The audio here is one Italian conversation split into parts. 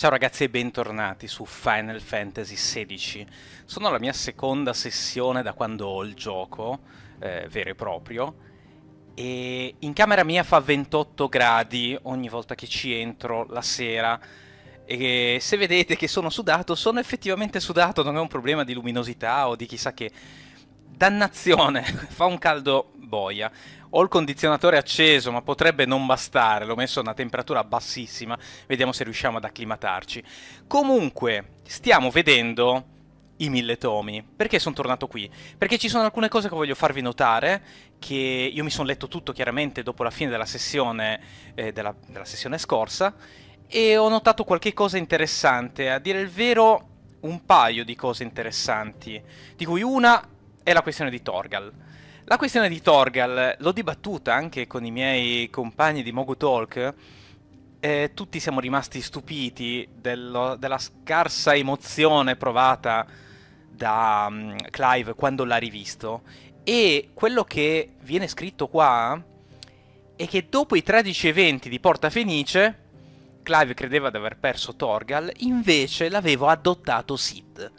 Ciao ragazzi e bentornati su Final Fantasy XVI. Sono alla mia seconda sessione da quando ho il gioco, vero e proprio, e in camera mia fa 28 gradi ogni volta che ci entro la sera, e se vedete che sono sudato, sono effettivamente sudato, non è un problema di luminosità o di chissà che. Dannazione, fa un caldo boia. Ho il condizionatore acceso, ma potrebbe non bastare, l'ho messo a una temperatura bassissima, vediamo se riusciamo ad acclimatarci. Comunque, stiamo vedendo i 1000 tomi. Perché sono tornato qui? Perché ci sono alcune cose che voglio farvi notare, che io mi sono letto tutto chiaramente dopo la fine della sessione, della sessione scorsa, e ho notato qualche cosa interessante, a dire il vero un paio di cose interessanti, di cui una è la questione di Torgal. La questione di Torgal l'ho dibattuta anche con i miei compagni di Mogutalk, tutti siamo rimasti stupiti della scarsa emozione provata da Clive quando l'ha rivisto, e quello che viene scritto qua è che dopo i 13 eventi di Porta Fenice Clive credeva di aver perso Torgal, invece l'aveva adottato Cid.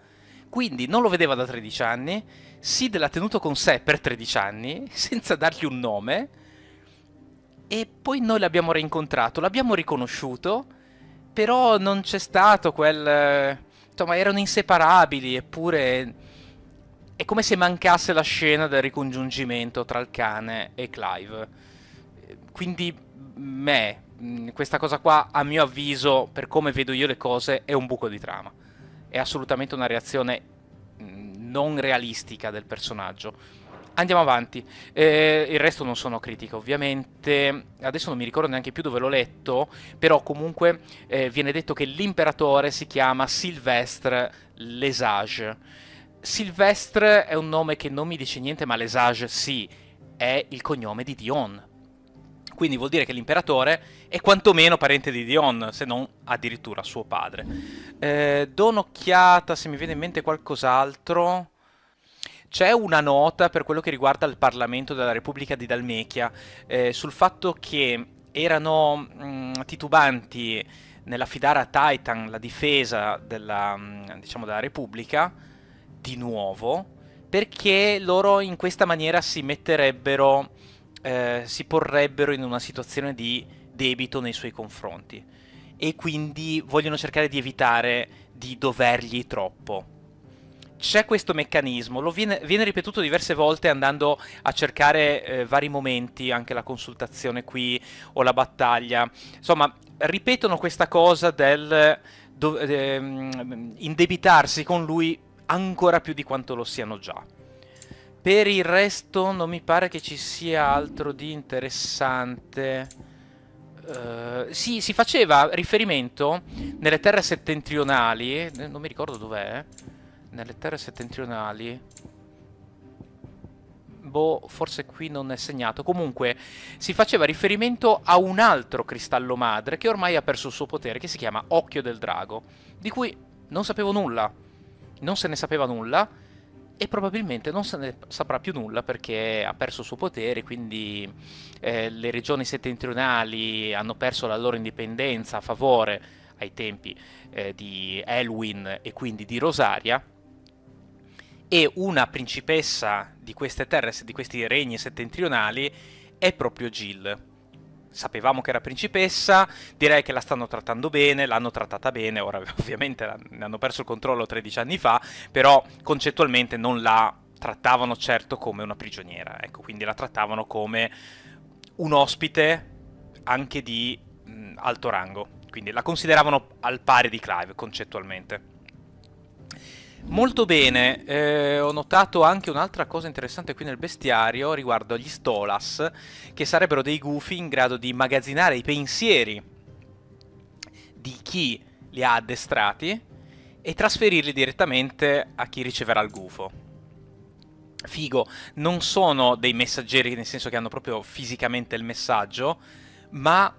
Quindi non lo vedeva da 13 anni, Cid l'ha tenuto con sé per 13 anni, senza dargli un nome, e poi noi l'abbiamo reincontrato, l'abbiamo riconosciuto, però non c'è stato quel... insomma, erano inseparabili, eppure è come se mancasse la scena del ricongiungimento tra il cane e Clive. Quindi, questa cosa qua, a mio avviso, per come vedo io le cose, è un buco di trama. È assolutamente una reazione non realistica del personaggio. Andiamo avanti. Il resto non sono critiche, ovviamente. Adesso non mi ricordo neanche più dove l'ho letto, però comunque viene detto che l'imperatore si chiama Sylvestre Lesage. Sylvestre è un nome che non mi dice niente, ma Lesage sì, è il cognome di Dion. Quindi vuol dire che l'imperatore è quantomeno parente di Dion, se non addirittura suo padre. Do un'occhiata se mi viene in mente qualcos'altro. C'è una nota per quello che riguarda il Parlamento della Repubblica di Dhalmekia, sul fatto che erano titubanti nell'affidare a Titan la difesa della Repubblica, di nuovo, perché loro in questa maniera si porrebbero in una situazione di debito nei suoi confronti, e quindi vogliono cercare di evitare di dovergli troppo. C'è questo meccanismo, viene ripetuto diverse volte andando a cercare vari momenti, anche la consultazione qui o la battaglia, insomma ripetono questa cosa del indebitarsi con lui ancora più di quanto lo siano già. Per il resto non mi pare che ci sia altro di interessante. Sì, si faceva riferimento nelle terre settentrionali, non mi ricordo dov'è, nelle terre settentrionali, boh, forse qui non è segnato, comunque si faceva riferimento a un altro cristallo madre che ormai ha perso il suo potere, che si chiama Occhio del Drago, di cui non sapevo nulla, non se ne sapeva nulla, e probabilmente non se ne saprà più nulla perché ha perso il suo potere, quindi le regioni settentrionali hanno perso la loro indipendenza a favore ai tempi di Elwin e quindi di Rosaria, e una principessa di queste terre, di questi regni settentrionali, è proprio Jill. Sapevamo che era principessa, direi che la stanno trattando bene, l'hanno trattata bene, ora ovviamente ne hanno perso il controllo 13 anni fa, però concettualmente non la trattavano certo come una prigioniera, ecco, quindi la trattavano come un ospite anche di alto rango, quindi la consideravano al pari di Clive concettualmente. Molto bene, ho notato anche un'altra cosa interessante qui nel bestiario riguardo agli Stolas, che sarebbero dei gufi in grado di immagazzinare i pensieri di chi li ha addestrati e trasferirli direttamente a chi riceverà il gufo. Figo, non sono dei messaggeri nel senso che hanno proprio fisicamente il messaggio, ma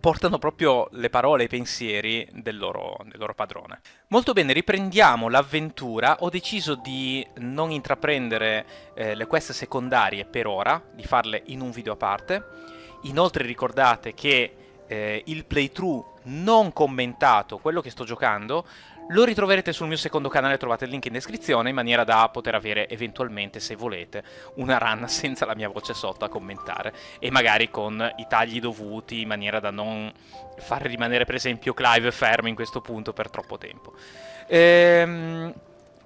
portano proprio le parole e i pensieri del loro padrone. Molto bene, riprendiamo l'avventura. Ho deciso di non intraprendere le quest secondarie per ora, di farle in un video a parte. Inoltre ricordate che il playthrough non commentato, quello che sto giocando, lo ritroverete sul mio secondo canale, trovate il link in descrizione, in maniera da poter avere eventualmente, se volete, una run senza la mia voce sotto a commentare e magari con i tagli dovuti, in maniera da non far rimanere per esempio Clive fermo in questo punto per troppo tempo.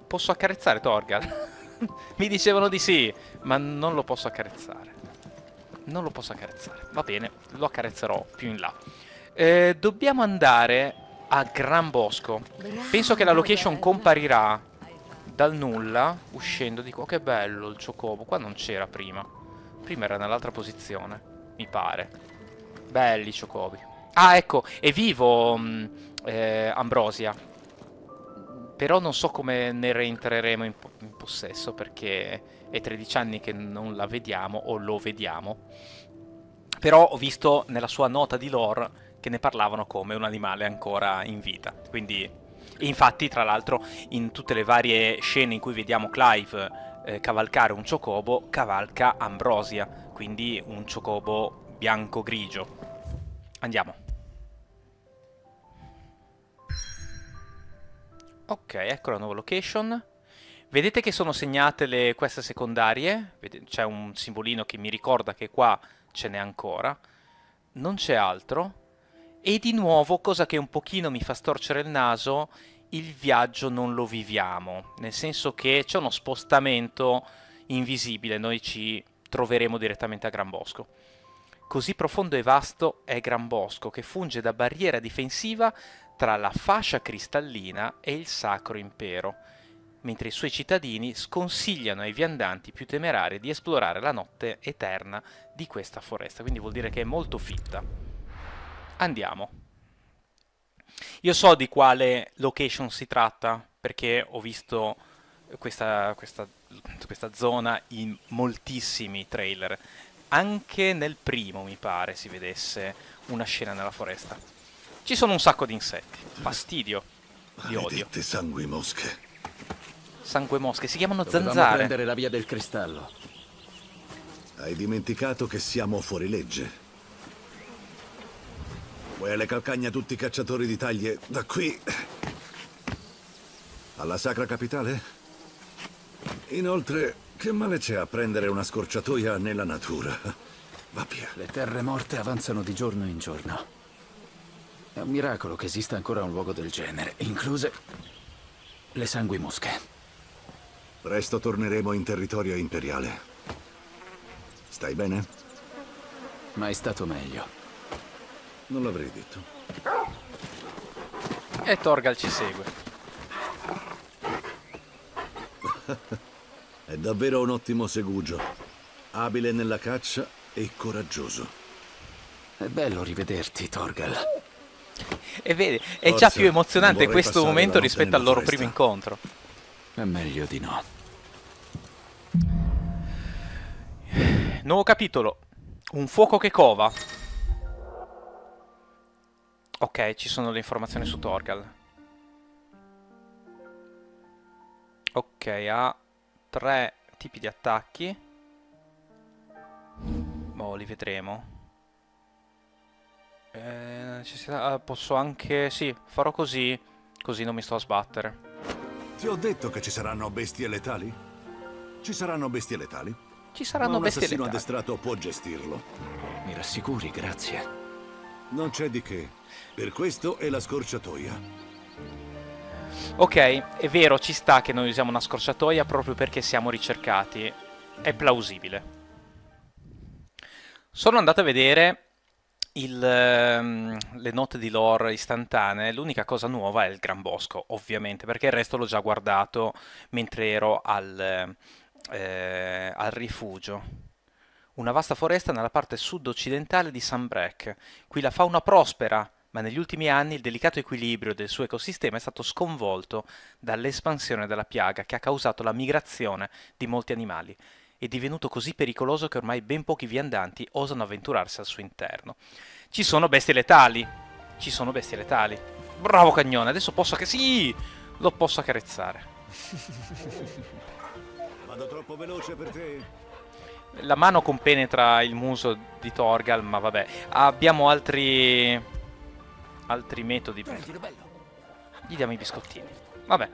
Posso accarezzare Torgal? Mi dicevano di sì, ma non lo posso accarezzare. Non lo posso accarezzare, va bene, lo accarezzerò più in là. Dobbiamo andare a Gran Bosco. Penso che la location comparirà dal nulla uscendo di qua. Che bello il Chocobo. Qua non c'era prima. Prima era nell'altra posizione, mi pare. Belli i Chocobi. Ah, ecco, è vivo Ambrosia. Però non so come ne reentreremo in possesso, perché è 13 anni che non la vediamo o lo vediamo. Però ho visto nella sua nota di lore che ne parlavano come un animale ancora in vita. Quindi, infatti, tra l'altro, in tutte le varie scene in cui vediamo Clive cavalcare un Chocobo, cavalca Ambrosia, quindi un Chocobo bianco-grigio. Andiamo. Ok, ecco la nuova location. Vedete che sono segnate le queste secondarie? C'è un simbolino che mi ricorda che qua ce n'è ancora. Non c'è altro. E di nuovo, cosa che un pochino mi fa storcere il naso, il viaggio non lo viviamo, nel senso che c'è uno spostamento invisibile, noi ci troveremo direttamente a Gran Bosco. Così profondo e vasto è Gran Bosco, che funge da barriera difensiva tra la fascia cristallina e il Sacro Impero, mentre i suoi cittadini sconsigliano ai viandanti più temerari di esplorare la notte eterna di questa foresta, quindi vuol dire che è molto fitta. Andiamo. Io so di quale location si tratta, perché ho visto questa zona in moltissimi trailer. Anche nel primo, mi pare, si vedesse una scena nella foresta. Ci sono un sacco di insetti. Fastidio. Li odio. Sanguemosche. Sanguemosche. Si chiamano zanzare. Dovevamo prendere la via del cristallo. Hai dimenticato che siamo fuori legge. Vuoi alle calcagna tutti i cacciatori di taglie da qui alla sacra capitale? Inoltre, che male c'è a prendere una scorciatoia nella natura? Va via. Le terre morte avanzano di giorno in giorno. È un miracolo che esista ancora un luogo del genere, incluse le sanguimosche. Presto torneremo in territorio imperiale. Stai bene? Mai stato meglio. Non l'avrei detto. E Torgal ci segue. È davvero un ottimo segugio. Abile nella caccia e coraggioso. È bello rivederti, Torgal. E vedi, è forza, già più emozionante questo momento rispetto al loro primo incontro. È meglio di no. Nuovo capitolo. Un fuoco che cova. Ok, ci sono le informazioni su Torgal. Ok, ha 3 tipi di attacchi. Boh, li vedremo. Necessità, posso anche... Sì, farò così. Così non mi sto a sbattere. Ti ho detto che ci saranno bestie letali? Ci saranno bestie letali? Ci saranno bestie letali. Ma un assassino addestrato può gestirlo. Mi rassicuri, grazie. Non c'è di che. Per questo è la scorciatoia. Ok, è vero, ci sta che noi usiamo una scorciatoia proprio perché siamo ricercati. È plausibile. Sono andato a vedere le note di lore istantanee. L'unica cosa nuova è il Gran Bosco, ovviamente, perché il resto l'ho già guardato mentre ero al rifugio. Una vasta foresta nella parte sud-occidentale di Sanbreque. Qui la fauna prospera, ma negli ultimi anni il delicato equilibrio del suo ecosistema è stato sconvolto dall'espansione della piaga che ha causato la migrazione di molti animali. È divenuto così pericoloso che ormai ben pochi viandanti osano avventurarsi al suo interno. Ci sono bestie letali! Ci sono bestie letali! Bravo cagnone, adesso posso che... Sì! Lo posso accarezzare. Vado troppo veloce per te... La mano compenetra il muso di Torgal, ma vabbè. Abbiamo altri metodi per... Gli diamo i biscottini. Vabbè,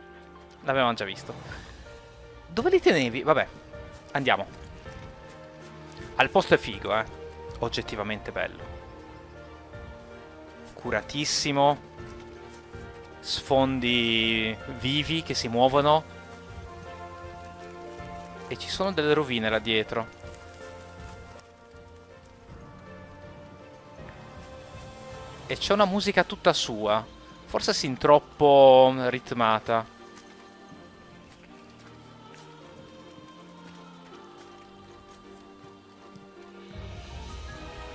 l'avevamo già visto. Dove li tenevi? Vabbè, andiamo. Al posto è figo, eh. Oggettivamente bello. Curatissimo. Sfondi vivi che si muovono. E ci sono delle rovine là dietro. E c'è una musica tutta sua. Forse sin troppo ritmata.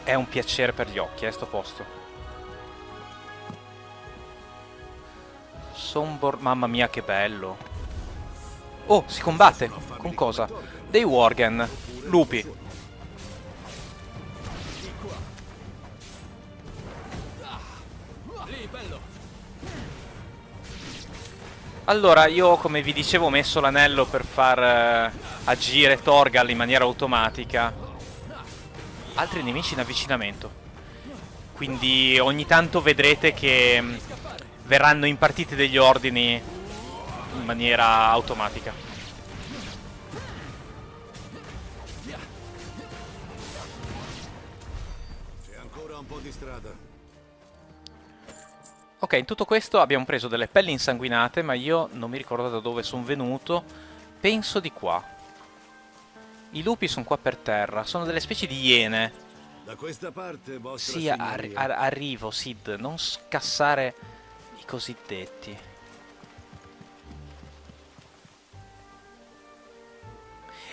È un piacere per gli occhi, sto posto. Sombor... Mamma mia, che bello. Oh, si combatte! Con cosa? Dei worgen. Lupi. Allora, io come vi dicevo ho messo l'anello per far agire Torgal in maniera automatica. Altri nemici in avvicinamento. Quindi ogni tanto vedrete che verranno impartiti degli ordini in maniera automatica. C'è ancora un po' di strada. Ok, in tutto questo abbiamo preso delle pelli insanguinate, ma io non mi ricordo da dove sono venuto. Penso di qua. I lupi sono qua per terra, sono delle specie di iene. Da questa parte, vostra sì, arrivo, Cid, non scassare i cosiddetti.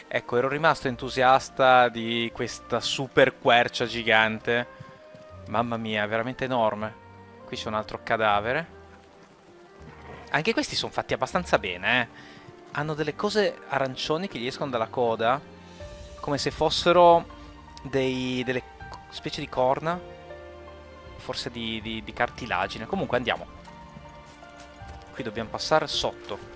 Ecco, ero rimasto entusiasta di questa super quercia gigante. Mamma mia, è veramente enorme. Qui c'è un altro cadavere. Anche questi sono fatti abbastanza bene, eh. Hanno delle cose arancioni che gli escono dalla coda, come se fossero delle specie di corna, forse di cartilagine. Comunque andiamo. Qui dobbiamo passare sotto.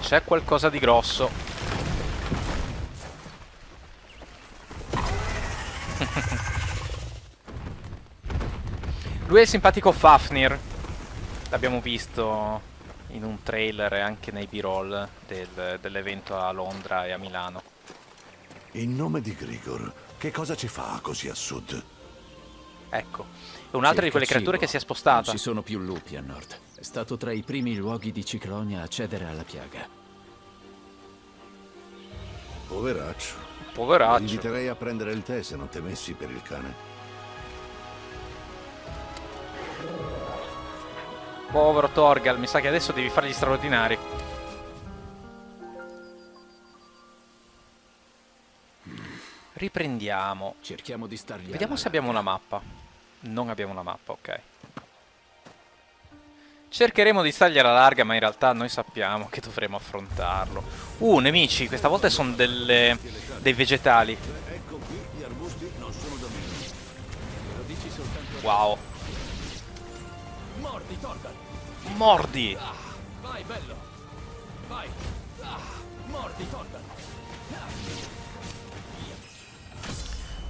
C'è qualcosa di grosso. Lui è il simpatico Fafnir. L'abbiamo visto in un trailer e anche nei b-roll dell'evento a Londra e a Milano. In nome di Grigor, che cosa ci fa così a sud? Ecco, è un'altra di quelle creature che si è spostata. Non ci sono più lupi a nord. È stato tra i primi luoghi di Ciclonia a cedere alla piaga. Poveraccio. Poveraccio. Ti inviterei a prendere il tè se non temessi per il cane. Povero Torgal, mi sa che adesso devi fargli straordinari. Riprendiamo. Cerchiamo di stargli. Vediamo se abbiamo una mappa. Non abbiamo una mappa, ok. Cercheremo di stargli alla larga, ma in realtà noi sappiamo che dovremo affrontarlo. Nemici, questa volta sono dei vegetali. Wow. Mordi, Torgal. Mordi. Vai, bello. Vai. Mordi, Torgal.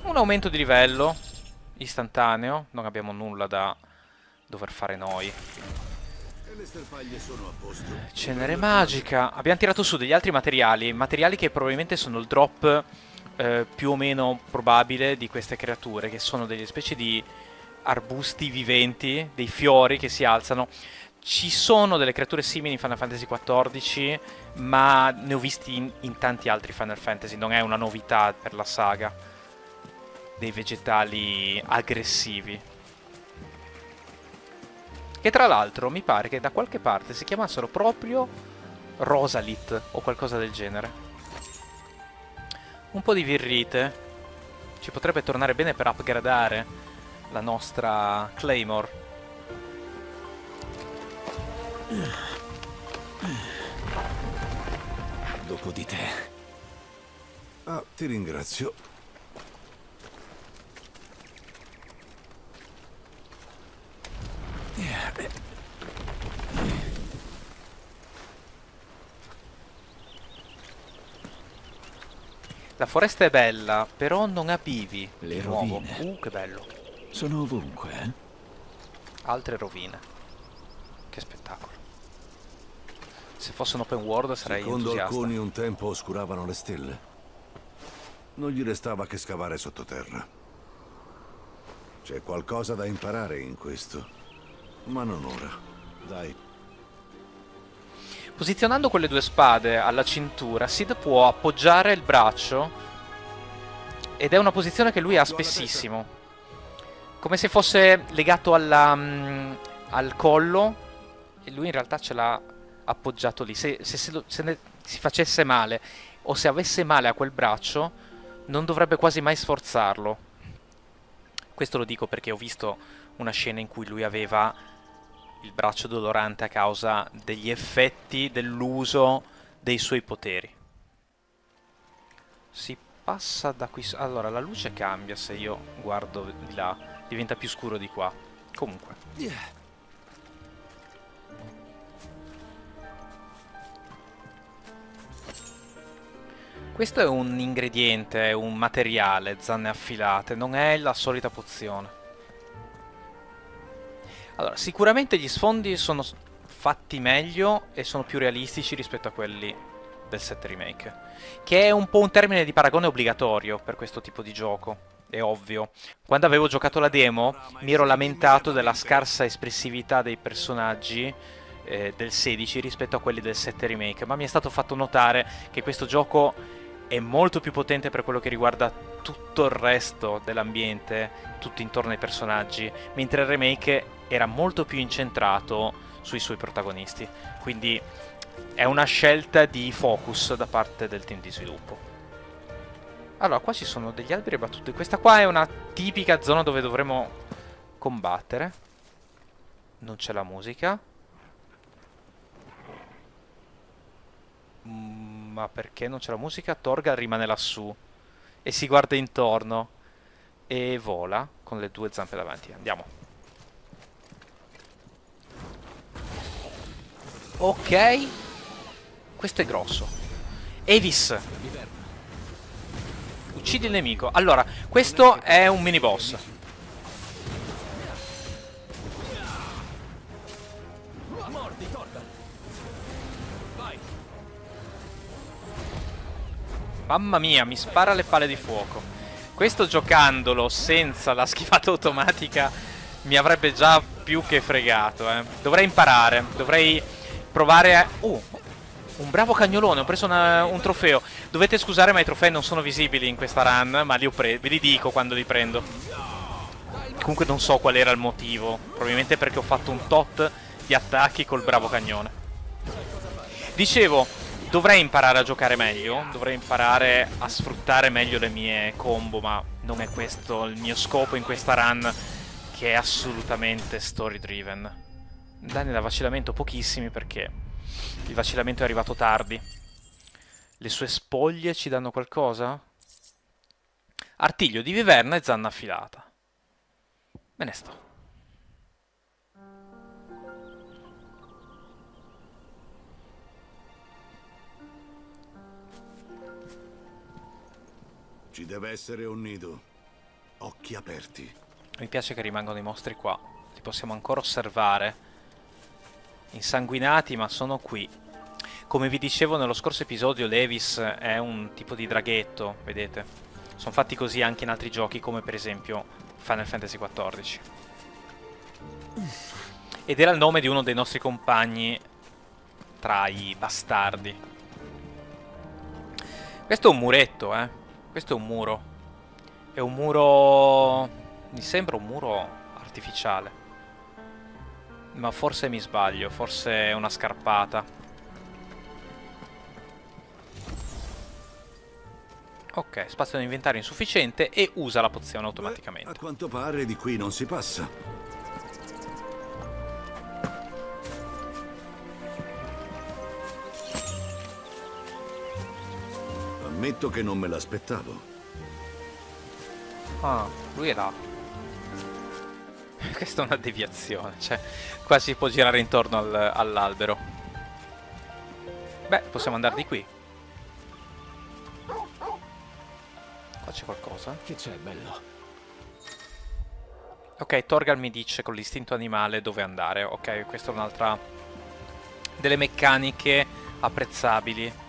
Un aumento di livello istantaneo, non abbiamo nulla da dover fare noi. Cenere magica, abbiamo tirato su degli altri materiali che probabilmente sono il drop più o meno probabile di queste creature, che sono delle specie di arbusti viventi, dei fiori che si alzano. Ci sono delle creature simili in Final Fantasy XIV, ma ne ho visti in tanti altri Final Fantasy, non è una novità per la saga. Dei vegetali aggressivi. Che tra l'altro mi pare che da qualche parte si chiamassero proprio Rosalit o qualcosa del genere. Un po' di virrite. Ci potrebbe tornare bene per upgradare la nostra Claymore. Dopo di te. Ah, ti ringrazio. La foresta è bella, però non ha bivi. Le rovine. Che bello. Sono ovunque, eh? Altre rovine. Che spettacolo. Se fosse un open world sarei entusiasta. Secondo alcuni un tempo oscuravano le stelle. Non gli restava che scavare sottoterra. C'è qualcosa da imparare in questo. Ma non ora. Dai. Posizionando quelle due spade alla cintura, Cid può appoggiare il braccio, ed è una posizione che lui ha spessissimo, come se fosse legato alla, al collo, e lui in realtà ce l'ha appoggiato lì. Se si facesse male o se avesse male a quel braccio, non dovrebbe quasi mai sforzarlo. Questo lo dico perché ho visto una scena in cui lui aveva il braccio dolorante a causa degli effetti dell'uso dei suoi poteri. Si passa da qui. Allora, la luce cambia se io guardo di là. Diventa più scuro di qua. Comunque. Questo è un ingrediente, un materiale, zanne affilate. Non è la solita pozione. Allora, sicuramente gli sfondi sono fatti meglio e sono più realistici rispetto a quelli del set remake, che è un po' un termine di paragone obbligatorio per questo tipo di gioco, è ovvio. Quando avevo giocato la demo mi ero lamentato della scarsa espressività dei personaggi del 16 rispetto a quelli del set remake, ma mi è stato fatto notare che questo gioco è molto più potente per quello che riguarda tutto il resto dell'ambiente, tutto intorno ai personaggi, mentre il remake era molto più incentrato sui suoi protagonisti. Quindi è una scelta di focus da parte del team di sviluppo. Allora, qua ci sono degli alberi abbattuti. Questa qua è una tipica zona dove dovremo combattere. Non c'è la musica. Ma perché non c'è la musica? Torgal rimane lassù e si guarda intorno e vola con le due zampe davanti. Andiamo. Ok, questo è grosso. Avis, uccidi il nemico. Allora, questo è un mini boss. Mamma mia, mi spara le palle di fuoco. Questo, giocandolo senza la schivata automatica, mi avrebbe già più che fregato, eh. Dovrei imparare, dovrei provare a... un bravo cagnolone, ho preso un trofeo. Dovete scusare, ma i trofei non sono visibili in questa run, ma li ho ve li dico quando li prendo. Comunque non so qual era il motivo, probabilmente perché ho fatto un tot di attacchi col bravo cagnone. Dicevo, dovrei imparare a giocare meglio, dovrei imparare a sfruttare meglio le mie combo, ma non è questo il mio scopo in questa run, che è assolutamente story driven. Danni da vacillamento pochissimi, perché il vacillamento è arrivato tardi. Le sue spoglie ci danno qualcosa? Artiglio di viverna e zanna affilata. Me ne sto. Ci deve essere un nido. Occhi aperti. Mi piace che rimangano i mostri qua. Li possiamo ancora osservare. Insanguinati, ma sono qui. Come vi dicevo nello scorso episodio, l'Avis è un tipo di draghetto, vedete? Sono fatti così anche in altri giochi, come per esempio Final Fantasy XIV. Ed era il nome di uno dei nostri compagni tra i bastardi. Questo è un muretto, eh? Questo è un muro. È un muro... mi sembra un muro artificiale. Ma forse mi sbaglio, forse è una scarpata. Ok, spazio nell'inventario insufficiente e usa la pozione automaticamente. Beh, a quanto pare di qui non si passa. A Ammetto che non me l'aspettavo. Ah, lui è là. Questa è una deviazione, cioè qua si può girare intorno all'albero. Beh, possiamo andare di qui. Qua c'è qualcosa? Che c'è, bello? Ok, Torgal mi dice con l'istinto animale dove andare. Ok, questa è un'altra delle meccaniche apprezzabili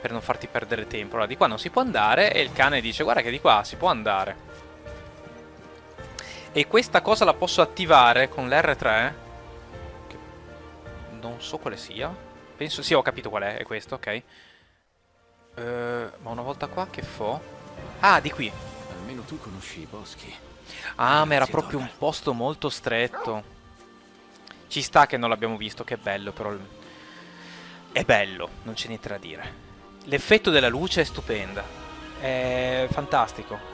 per non farti perdere tempo. Allora, di qua non si può andare e il cane dice guarda che di qua si può andare. E questa cosa la posso attivare con l'R3, che non so quale sia. Penso, sì, ho capito qual è questo, ok. Ma una volta qua che fo? Ah, di qui. Almeno tu conosci i boschi. Ah, ma era proprio un posto molto stretto. Ci sta che non l'abbiamo visto, che è bello però. È bello, non c'è niente da dire. L'effetto della luce è stupenda. È fantastico.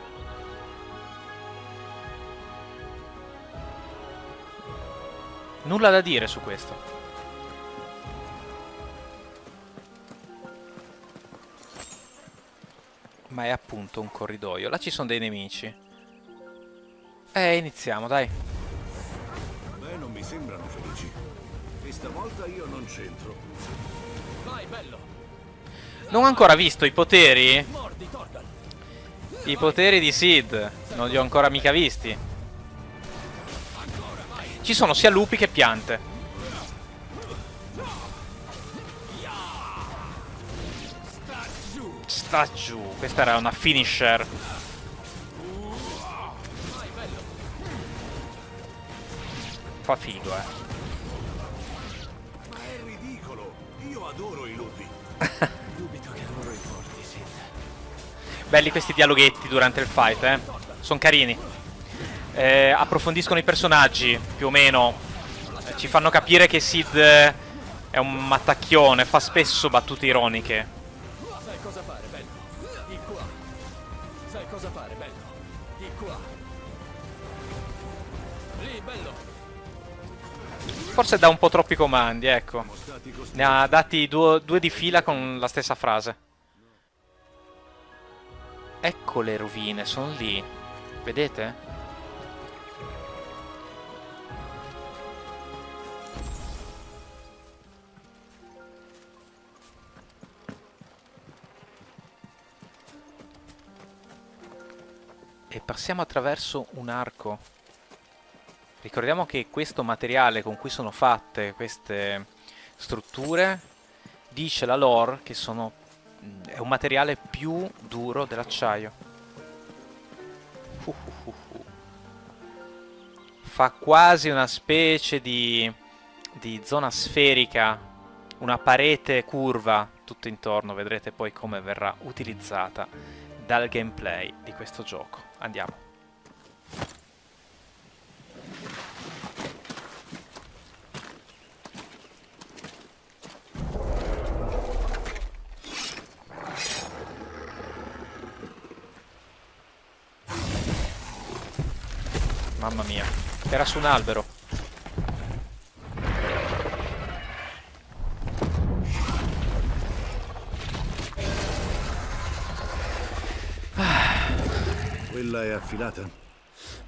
Nulla da dire su questo. Ma è appunto un corridoio. Là ci sono dei nemici. Iniziamo, dai. Beh, non mi sembrano felici. Questa volta io non c'entro. Vai, bello. Non ho ancora visto i poteri. I poteri di Cid. Non li ho ancora mica visti. Ci sono sia lupi che piante. Sta giù. Questa era una finisher. Fa figo, Ma è ridicolo. Io adoro i lupi. Dubito che adoro i forti, Cid. Belli questi dialoghetti durante il fight, Sono carini. Approfondiscono i personaggi, più o meno. Ci fanno capire che Cid è un mattacchione, fa spesso battute ironiche. Sai cosa fare, bello? Di qua. Sai cosa fare, bello? Di qua. Lì, bello. Forse dà un po' troppi comandi, ecco. Ne ha dati due di fila con la stessa frase. Ecco le rovine, sono lì. Vedete? E passiamo attraverso un arco. Ricordiamo che questo materiale con cui sono fatte queste strutture, dice la lore che sono, è un materiale più duro dell'acciaio. Fa quasi una specie di zona sferica, una parete curva tutto intorno. Vedrete poi come verrà utilizzata dal gameplay di questo gioco. Andiamo. Mamma mia, era su un albero. Quella è affilata?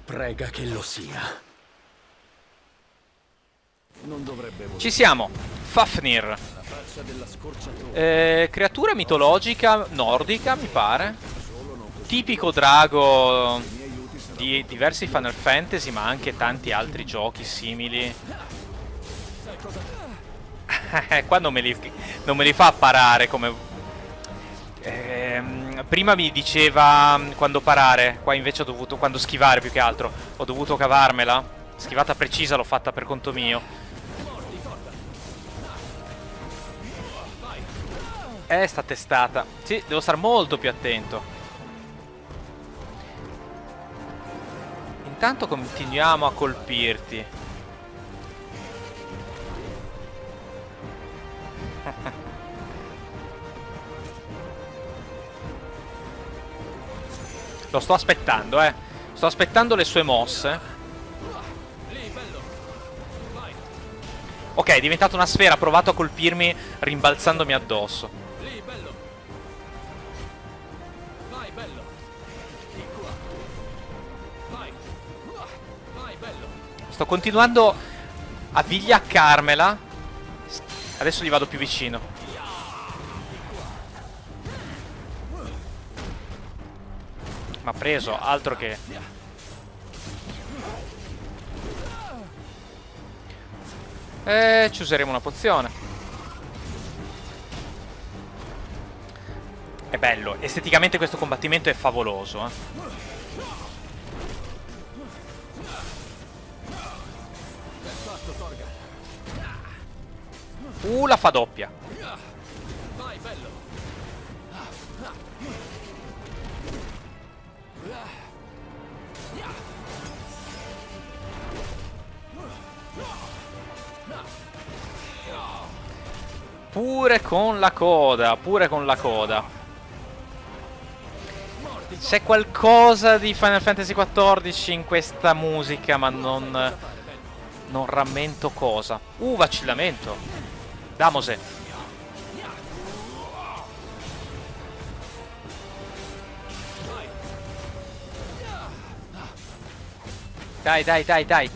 Prega che lo sia. Non dovrebbe voler. Ci siamo! Fafnir. Creatura mitologica nordica, mi pare. Tipico drago di diversi Final Fantasy, ma anche tanti altri giochi simili. Qua non me li fa parare come... prima mi diceva quando parare, qua invece ho dovuto... quando schivare più che altro. Ho dovuto cavarmela. Schivata precisa l'ho fatta per conto mio. Sta testata. Sì, devo stare molto più attento. Intanto continuiamo a colpirti. Lo sto aspettando, Sto aspettando le sue mosse. Ok, è diventata una sfera. Ha provato a colpirmi rimbalzandomi addosso. Sto continuando a vigliaccarmela. Adesso gli vado più vicino. Ma preso, altro che. E ci useremo una pozione. È bello, esteticamente questo combattimento è favoloso, eh. La fa doppia. Vai, bello. Pure con la coda, pure con la coda. C'è qualcosa di Final Fantasy XIV in questa musica, ma non rammento cosa. Vacillamento. Damose. Dai, dai, dai, dai.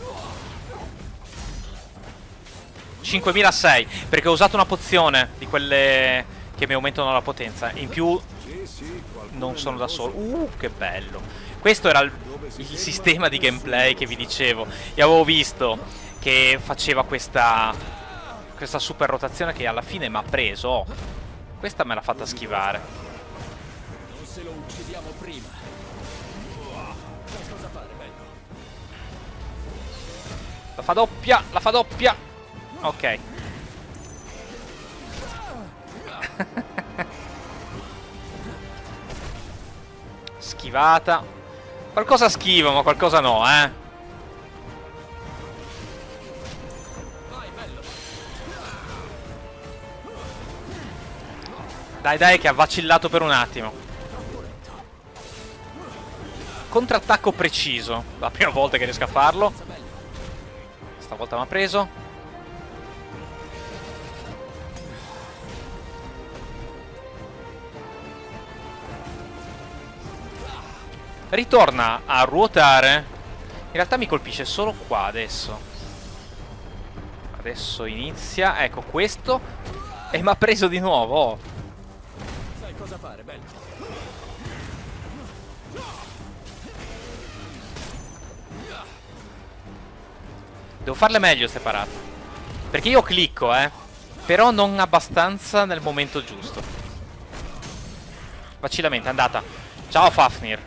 5006. Perché ho usato una pozione di quelle che mi aumentano la potenza. In più non sono da solo. Che bello. Questo era il sistema di gameplay che vi dicevo. Io avevo visto che faceva questa super rotazione che alla fine mi ha preso. Questa me l'ha fatta schivare. Non se lo uccidiamo prima. Cosa fare, bello? La fa doppia, la fa doppia. Ok. Schivata. Qualcosa schivo, ma qualcosa no, eh. Dai, dai, che ha vacillato per un attimo. Contrattacco preciso. La prima volta che riesco a farlo. Stavolta mi ha preso. Ritorna a ruotare. In realtà mi colpisce solo qua adesso. Adesso inizia. Ecco questo. E mi ha preso di nuovo. Cosa fare, bello? Devo farle meglio ste parate. Perché io clicco, però non abbastanza nel momento giusto. Vacillamente, andata. Ciao Fafnir.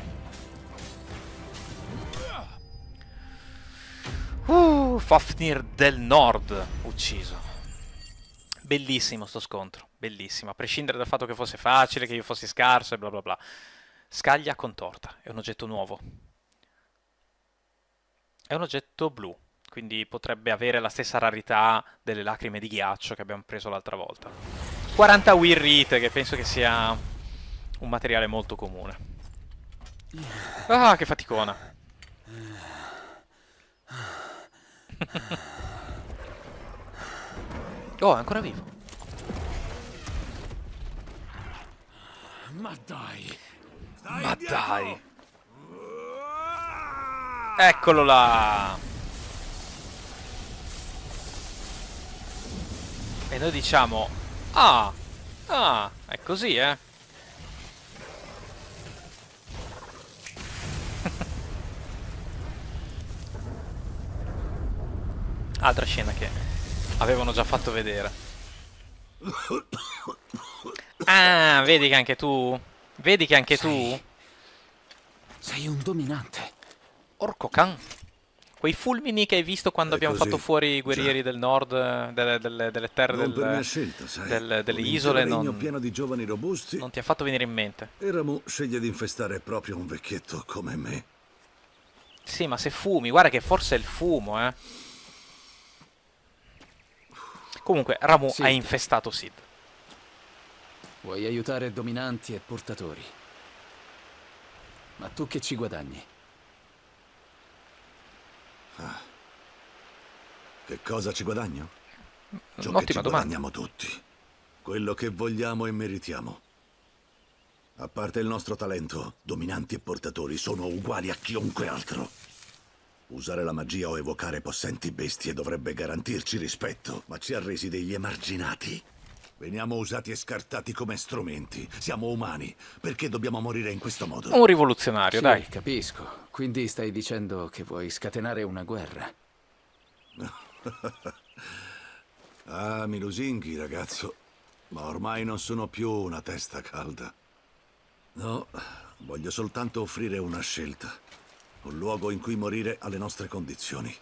Fafnir del Nord ucciso. Bellissimo sto scontro, bellissimo, a prescindere dal fatto che fosse facile, che io fossi scarso e bla bla bla. Scaglia contorta, è un oggetto nuovo. È un oggetto blu, quindi potrebbe avere la stessa rarità delle lacrime di ghiaccio che abbiamo preso l'altra volta. 40 wirrite, che penso che sia un materiale molto comune. Ah, che faticona. Oh, è ancora vivo. Ma dai. Ma dai. Eccolo là. E noi diciamo ah, è così, eh. Altra scena che avevano già fatto vedere. Ah, vedi che anche tu? Vedi che anche tu? Sei un dominante. Orco can. Quei fulmini che hai visto quando abbiamo fatto fuori i guerrieri del nord, delle terre delle isole, non pieno di giovani robusti. Non ti ha fatto venire in mente. E Ramuh sceglie di infestare proprio un vecchietto come me. Sì, ma se fumi, guarda che forse è il fumo, eh. Comunque, Ramuh ha infestato Cid. Vuoi aiutare dominanti e portatori. Ma tu che ci guadagni? Ah. Che cosa ci guadagno? Ciò che ci guadagniamo tutti. Quello che vogliamo e meritiamo. A parte il nostro talento, dominanti e portatori sono uguali a chiunque altro. Usare la magia o evocare possenti bestie dovrebbe garantirci rispetto, ma ci ha resi degli emarginati. Veniamo usati e scartati come strumenti. Siamo umani. Perché dobbiamo morire in questo modo? Un rivoluzionario, sì, dai. Capisco. Quindi stai dicendo che vuoi scatenare una guerra? Ah, mi lusinghi, ragazzo. Ma ormai non sono più una testa calda. No, voglio soltanto offrire una scelta. Un luogo in cui morire alle nostre condizioni.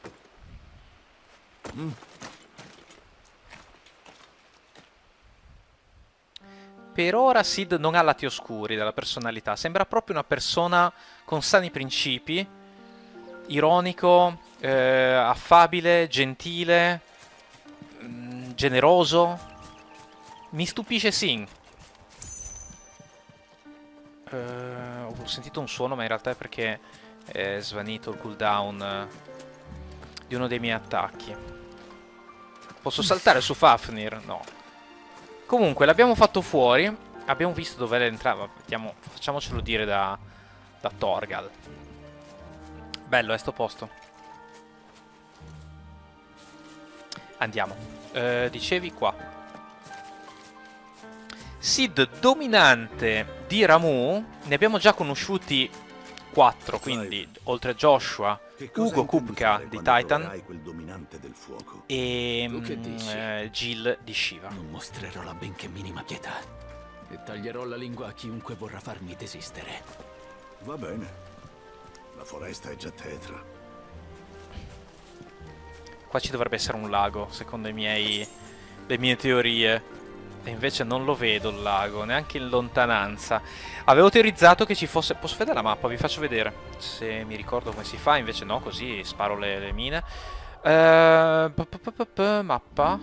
Per ora Cid non ha lati oscuri della personalità, sembra proprio una persona con sani principi, ironico, affabile, gentile, generoso. Mi stupisce Sin. Ho sentito un suono, ma in realtà è perché è svanito il cooldown di uno dei miei attacchi. Posso saltare su Fafnir? No. Comunque l'abbiamo fatto fuori, abbiamo visto dove entrava, facciamocelo dire da Torgal. Bello è sto posto. Andiamo. Dicevi qua. Cid dominante di Ramuh, ne abbiamo già conosciuti 4, quindi oltre a Joshua, Ugo Kupka di Titan e Jill di Shiva. Non mostrerò la benché minima pietà e taglierò la lingua a chiunque vorrà farmi desistere. Va bene, la foresta è già tetra. Qua ci dovrebbe essere un lago, secondo le mie teorie. E invece non lo vedo il lago, neanche in lontananza. Avevo teorizzato che ci fosse... Posso vedere la mappa? Vi faccio vedere se mi ricordo come si fa, invece no, così sparo le mine. Mappa.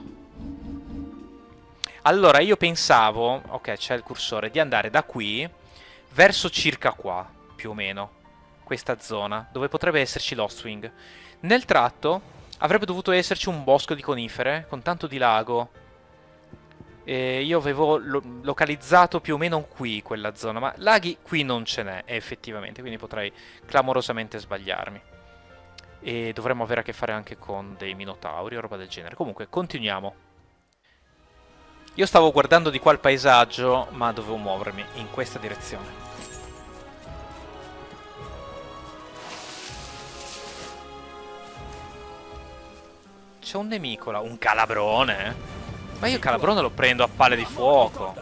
Allora, io pensavo... Ok, c'è il cursore. Di andare da qui verso circa qua, più o meno. Questa zona, dove potrebbe esserci l'Ostwing. Nel tratto avrebbe dovuto esserci un bosco di conifere con tanto di lago. Io avevo localizzato più o meno qui quella zona, ma laghi qui non ce n'è effettivamente, quindi potrei clamorosamente sbagliarmi. E dovremmo avere a che fare anche con dei minotauri o roba del genere. Comunque, continuiamo. Io stavo guardando di qua il paesaggio, ma dovevo muovermi in questa direzione. C'è un nemico là, un calabrone. Ma io calabrone lo prendo a palle di fuoco.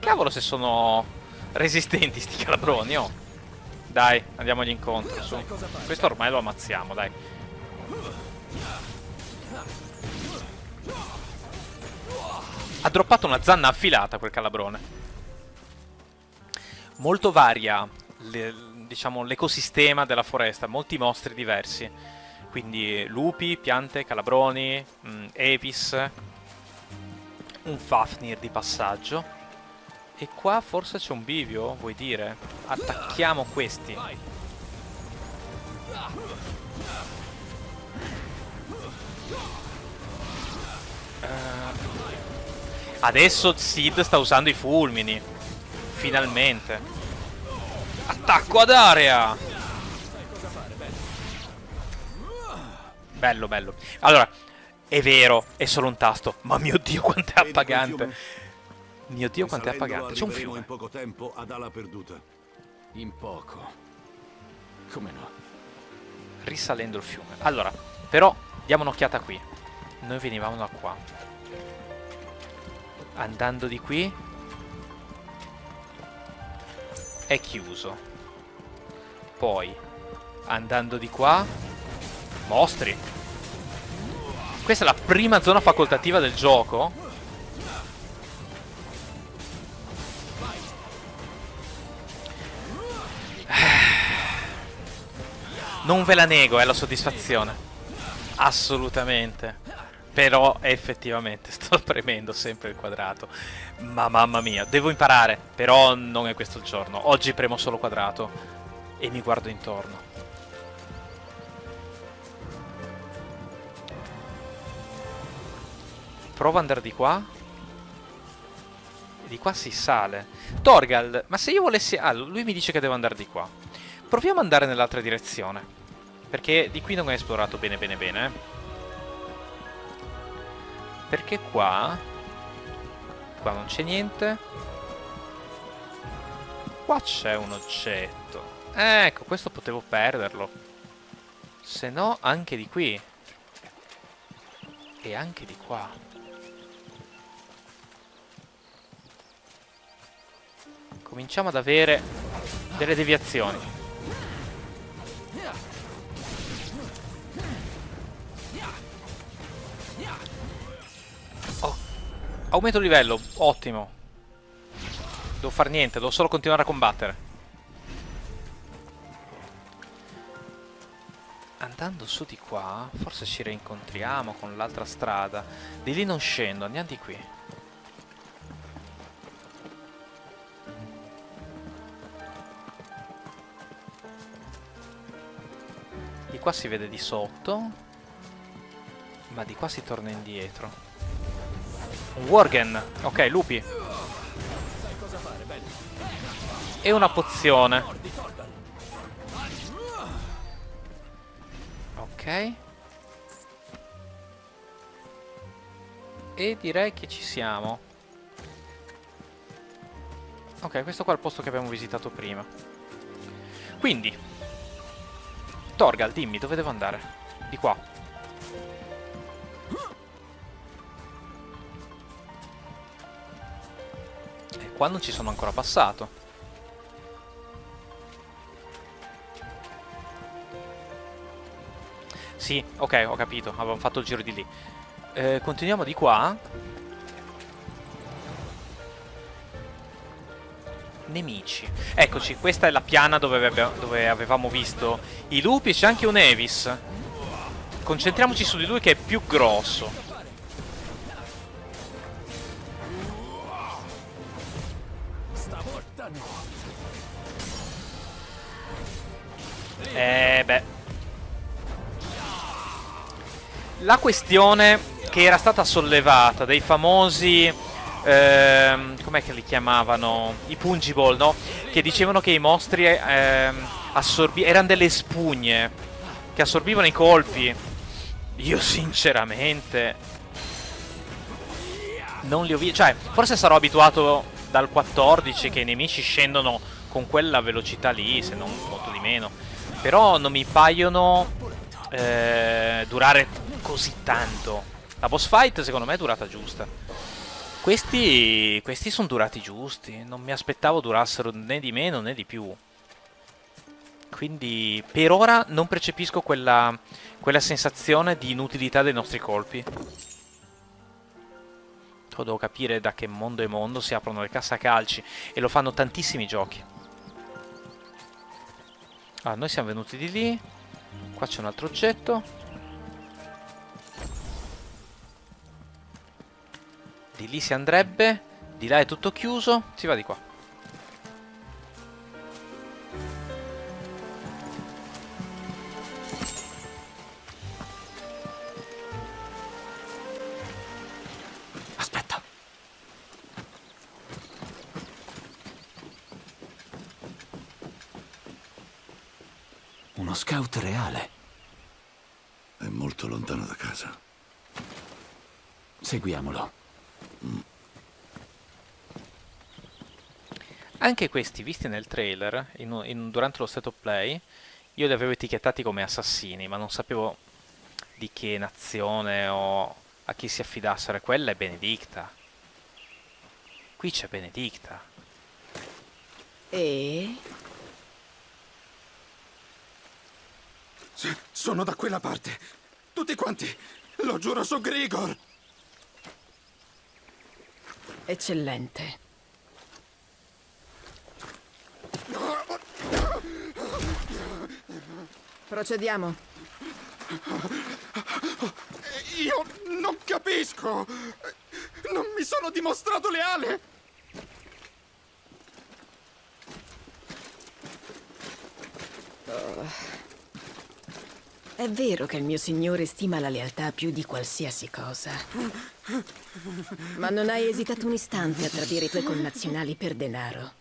Cavolo se sono resistenti sti calabroni, oh. Dai, andiamogli incontro, su. Questo ormai lo ammazziamo, dai. Ha droppato una zanna affilata quel calabrone. Molto varia, diciamo, l'ecosistema della foresta. Molti mostri diversi. Quindi lupi, piante, calabroni, Evis, un Fafnir di passaggio. E qua forse c'è un bivio, vuoi dire? Attacchiamo questi. Adesso Cid sta usando i fulmini. Finalmente. Attacco ad area! Bello, bello. Allora, è vero, è solo un tasto. Ma mio Dio, quanto è appagante. Mio Dio, quanto è appagante. C'è un fiume. In poco tempo ad Ala Perduta. In poco. Come no? Risalendo il fiume. Allora, però, diamo un'occhiata qui. Noi venivamo da qua. Andando di qui. È chiuso. Poi, andando di qua... Mostri. Questa è la prima zona facoltativa del gioco. Non ve la nego, è la soddisfazione. Assolutamente. Però effettivamente sto premendo sempre il quadrato. Ma mamma mia, devo imparare. Però non è questo il giorno. Oggi premo solo quadrato e mi guardo intorno. Prova ad andare di qua. E di qua si sale. Torgal, ma se io volessi... Ah, lui mi dice che devo andare di qua. Proviamo ad andare nell'altra direzione, perché di qui non è esplorato bene. Perché qua non c'è niente. Qua c'è un oggetto. Ecco, questo potevo perderlo. Se no, anche di qui. E anche di qua. Cominciamo ad avere delle deviazioni. Aumento livello, ottimo. Devo far niente, devo solo continuare a combattere. Andando su di qua, forse ci rincontriamo con l'altra strada. Di lì non scendo, andiamo di qui. Di qua si vede di sotto, ma di qua si torna indietro. Un worgen, ok, lupi. E una pozione. Ok. E direi che ci siamo. Ok, questo qua è il posto che abbiamo visitato prima. Quindi Torgal, dimmi dove devo andare. Di qua. Qua non ci sono ancora passato. Sì, ok, ho capito. Avevamo fatto il giro di lì. Continuiamo di qua. Nemici. Eccoci, questa è la piana dove avevamo visto i lupi. C'è anche un Evis. Concentriamoci su di lui che è più grosso. Beh, la questione che era stata sollevata dei famosi com'è che li chiamavano? I Pungible, no? Che dicevano che i mostri erano delle spugne che assorbivano i colpi. Io sinceramente non li ho visti. Cioè, forse sarò abituato dal 14 che i nemici scendono con quella velocità lì, se non molto di meno. Però non mi paiono durare così tanto. La boss fight secondo me è durata giusta. Questi sono durati giusti. Non mi aspettavo durassero né di meno né di più. Quindi per ora non percepisco quella sensazione di inutilità dei nostri colpi. Devo capire da che mondo è mondo si aprono le cassacalci. E lo fanno tantissimi giochi. Ah, noi siamo venuti di lì. Qua c'è un altro oggetto. Di lì si andrebbe. Di là è tutto chiuso. Si va di qua. Aspetta. Uno scout reale. È molto lontano da casa. Seguiamolo. Anche questi visti nel trailer durante lo state of play. Io li avevo etichettati come assassini, ma non sapevo di che nazione o a chi si affidassero. Quella è Benedikta. Qui c'è Benedikta. E... sono da quella parte. Tutti quanti. Lo giuro su Grigor. Eccellente. Procediamo. Io non capisco. Non mi sono dimostrato leale. È vero che il mio signore stima la lealtà più di qualsiasi cosa. Ma non hai esitato un istante a tradire i tuoi connazionali per denaro.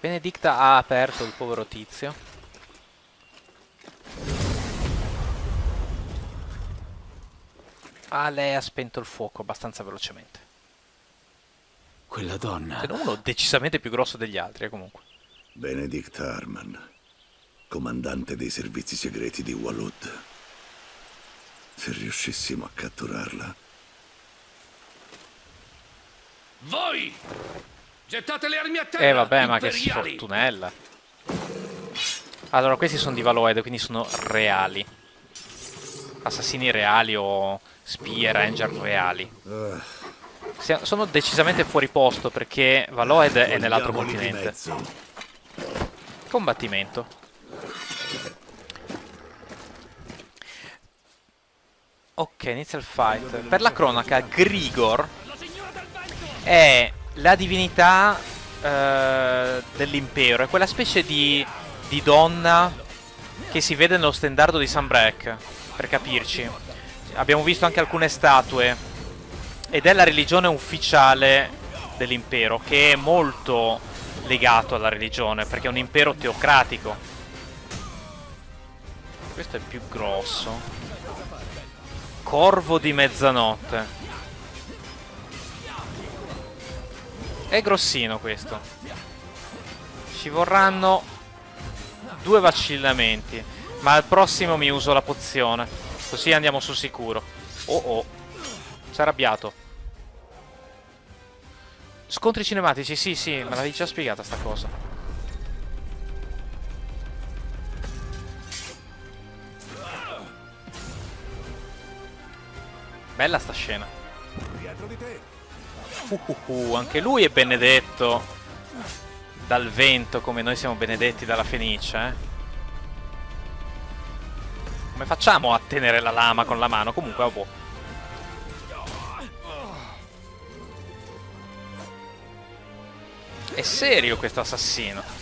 Benedikta ha aperto il povero tizio. Ah, lei ha spento il fuoco abbastanza velocemente. Quella donna... C'è uno decisamente più grosso degli altri, comunque. Benedikta Harman, comandante dei servizi segreti di Waloed. Se riuscissimo a catturarla... Voi! Gettate le armi a terra! Vabbè, ma che sfortunella. Allora, questi sono di Waloed, quindi sono reali. Assassini reali o spie ranger reali. Sono decisamente fuori posto perché Waloed è nell'altro continente. Combattimento. Ok, inizia il fight. Per la cronaca, Grigor è la divinità dell'impero, è quella specie di donna che si vede nello stendardo di Sanbreque, per capirci. Abbiamo visto anche alcune statue ed è la religione ufficiale dell'impero, che è molto legato alla religione perché è un impero teocratico. Questo è più grosso. Corvo di mezzanotte. È grossino questo. Ci vorranno due vacillamenti, ma al prossimo mi uso la pozione, così andiamo sul sicuro. Oh, si è arrabbiato. Scontri cinematici, sì, me l'avevi già spiegata sta cosa. Bella sta scena. Dietro di te. Anche lui è benedetto dal vento, come noi siamo benedetti dalla Fenice, eh? Come facciamo a tenere la lama con la mano? Comunque, vabbè. È serio questo assassino.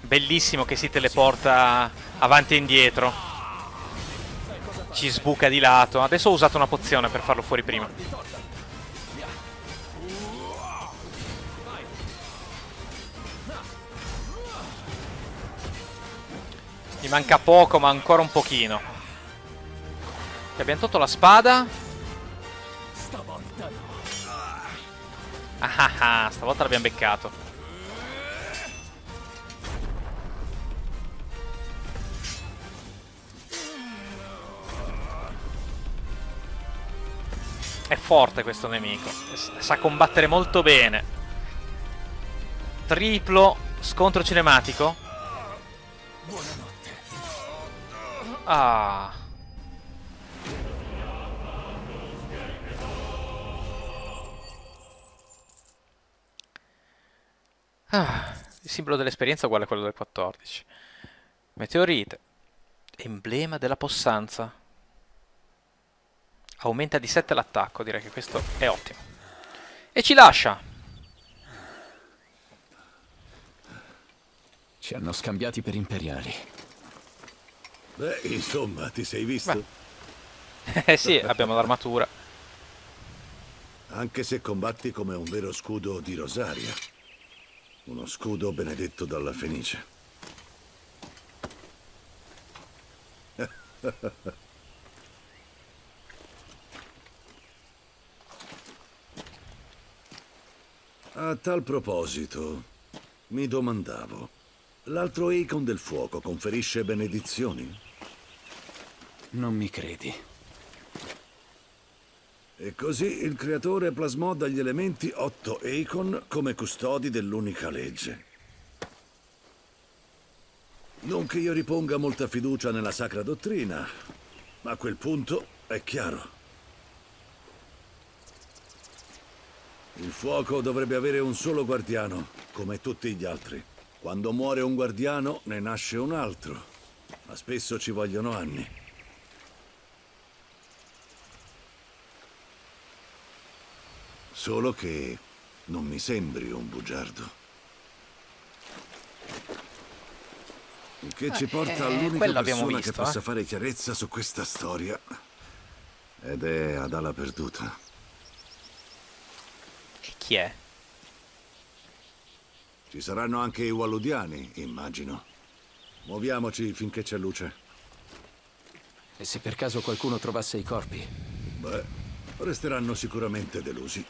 Bellissimo che si teleporta avanti e indietro. Ci sbuca di lato. Adesso ho usato una pozione per farlo fuori prima. Gli manca poco, ma ancora un pochino. Gli abbiamo tolto la spada. Stavolta l'abbiamo beccato. È forte questo nemico, sa combattere molto bene. Triplo scontro cinematico. Ah. Il simbolo dell'esperienza è uguale a quello del 14. Meteorite, emblema della possanza. Aumenta di 7 l'attacco, direi che questo è ottimo. E ci lascia. Ci hanno scambiati per imperiali. Beh, insomma, ti sei visto? Eh sì, abbiamo l'armatura. Anche se combatti come un vero scudo di Rosaria. Uno scudo benedetto dalla Fenice. A tal proposito, mi domandavo, l'altro icon del fuoco conferisce benedizioni? Non mi credi. E così il creatore plasmò dagli elementi 8 icon come custodi dell'unica legge. Non che io riponga molta fiducia nella sacra dottrina, ma a quel punto è chiaro. Il fuoco dovrebbe avere un solo guardiano, come tutti gli altri. Quando muore un guardiano, ne nasce un altro, ma spesso ci vogliono anni. Solo che non mi sembri un bugiardo. Che ci porta all'unica persona che possa fare chiarezza su questa storia. Ed è ad Ala Perduta. E chi è? Ci saranno anche i Walodiani, immagino. Muoviamoci finché c'è luce. E se per caso qualcuno trovasse i corpi? Beh, resteranno sicuramente delusi.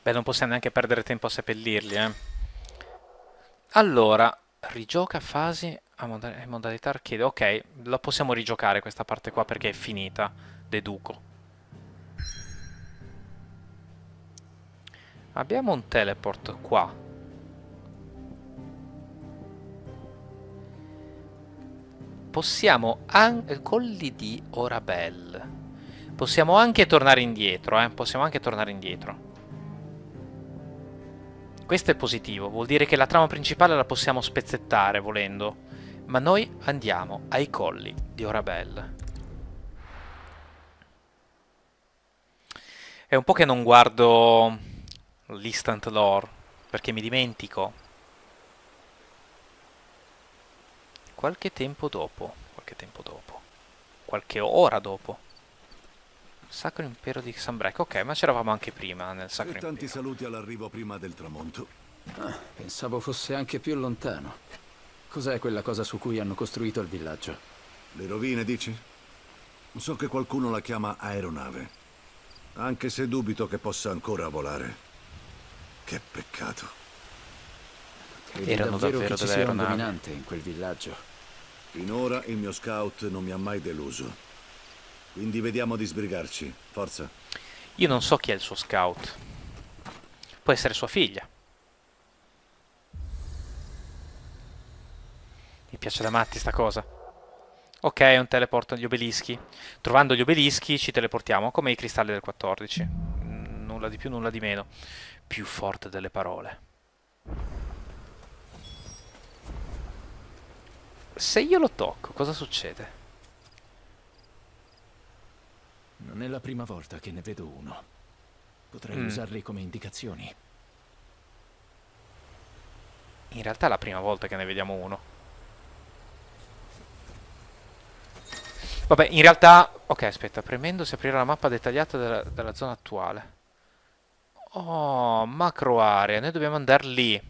Beh, non possiamo neanche perdere tempo a seppellirli, eh. Allora, rigioca fasi a modalità arcade. Ok, la possiamo rigiocare questa parte qua perché è finita, deduco. Abbiamo un teleport qua. Possiamo anche... Colli di Orabell. Possiamo anche tornare indietro, eh. Possiamo anche tornare indietro. Questo è positivo, vuol dire che la trama principale la possiamo spezzettare volendo. Ma noi andiamo ai Colli di Orabell. È un po' che non guardo l'instant lore, perché mi dimentico. Qualche ora dopo. Sacro Impero di Sanbreque, ok, ma c'eravamo anche prima nel Sacro Impero. E tanti saluti all'arrivo prima del tramonto. Ah, pensavo fosse anche più lontano. Cos'è quella cosa su cui hanno costruito il villaggio? Le rovine, dici? So che qualcuno la chiama aeronave. Anche se dubito che possa ancora volare. Che peccato. Erano davvero delle aeronavi. Era dominante in quel villaggio. Finora il mio scout non mi ha mai deluso. Quindi vediamo di sbrigarci, forza. Io non so chi è il suo scout. Può essere sua figlia. Mi piace da matti sta cosa. Ok, un teleporto agli obelischi. Trovando gli obelischi ci teleportiamo come i cristalli del 14. Nulla di più, nulla di meno. Più forte delle parole. Se io lo tocco, cosa succede? Non è la prima volta che ne vedo uno. Potrei usarli come indicazioni. In realtà è la prima volta che ne vediamo uno. Vabbè, in realtà... Ok, aspetta, premendo si aprirà la mappa dettagliata della zona attuale. Oh, macro area. Noi dobbiamo andare lì.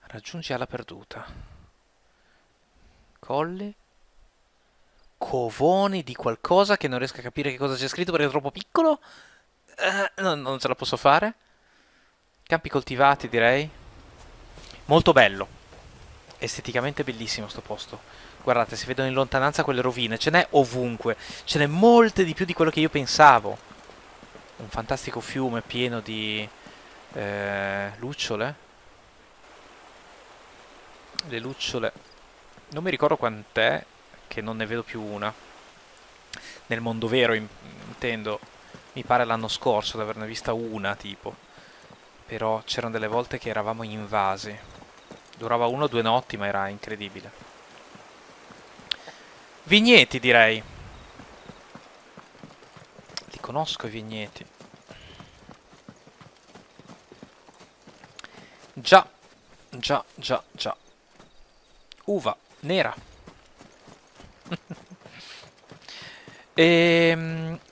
Raggiungi Ala Perduta. Colli. Covoni di qualcosa che non riesco a capire che cosa c'è scritto perché è troppo piccolo. Non ce la posso fare. Campi coltivati, direi. Molto bello. Esteticamente bellissimo sto posto. Guardate, si vedono in lontananza quelle rovine. Ce n'è ovunque. Ce n'è molte di più di quello che io pensavo. Un fantastico fiume pieno di lucciole. Le lucciole. Non mi ricordo quant'è. Che non ne vedo più una. Nel mondo vero intendo. Mi pare l'anno scorso di averne vista una tipo. Però c'erano delle volte che eravamo invasi. Durava 1 o 2 notti ma era incredibile. Vigneti direi. Li conosco i vigneti. Già. Già, già, già. Uva nera.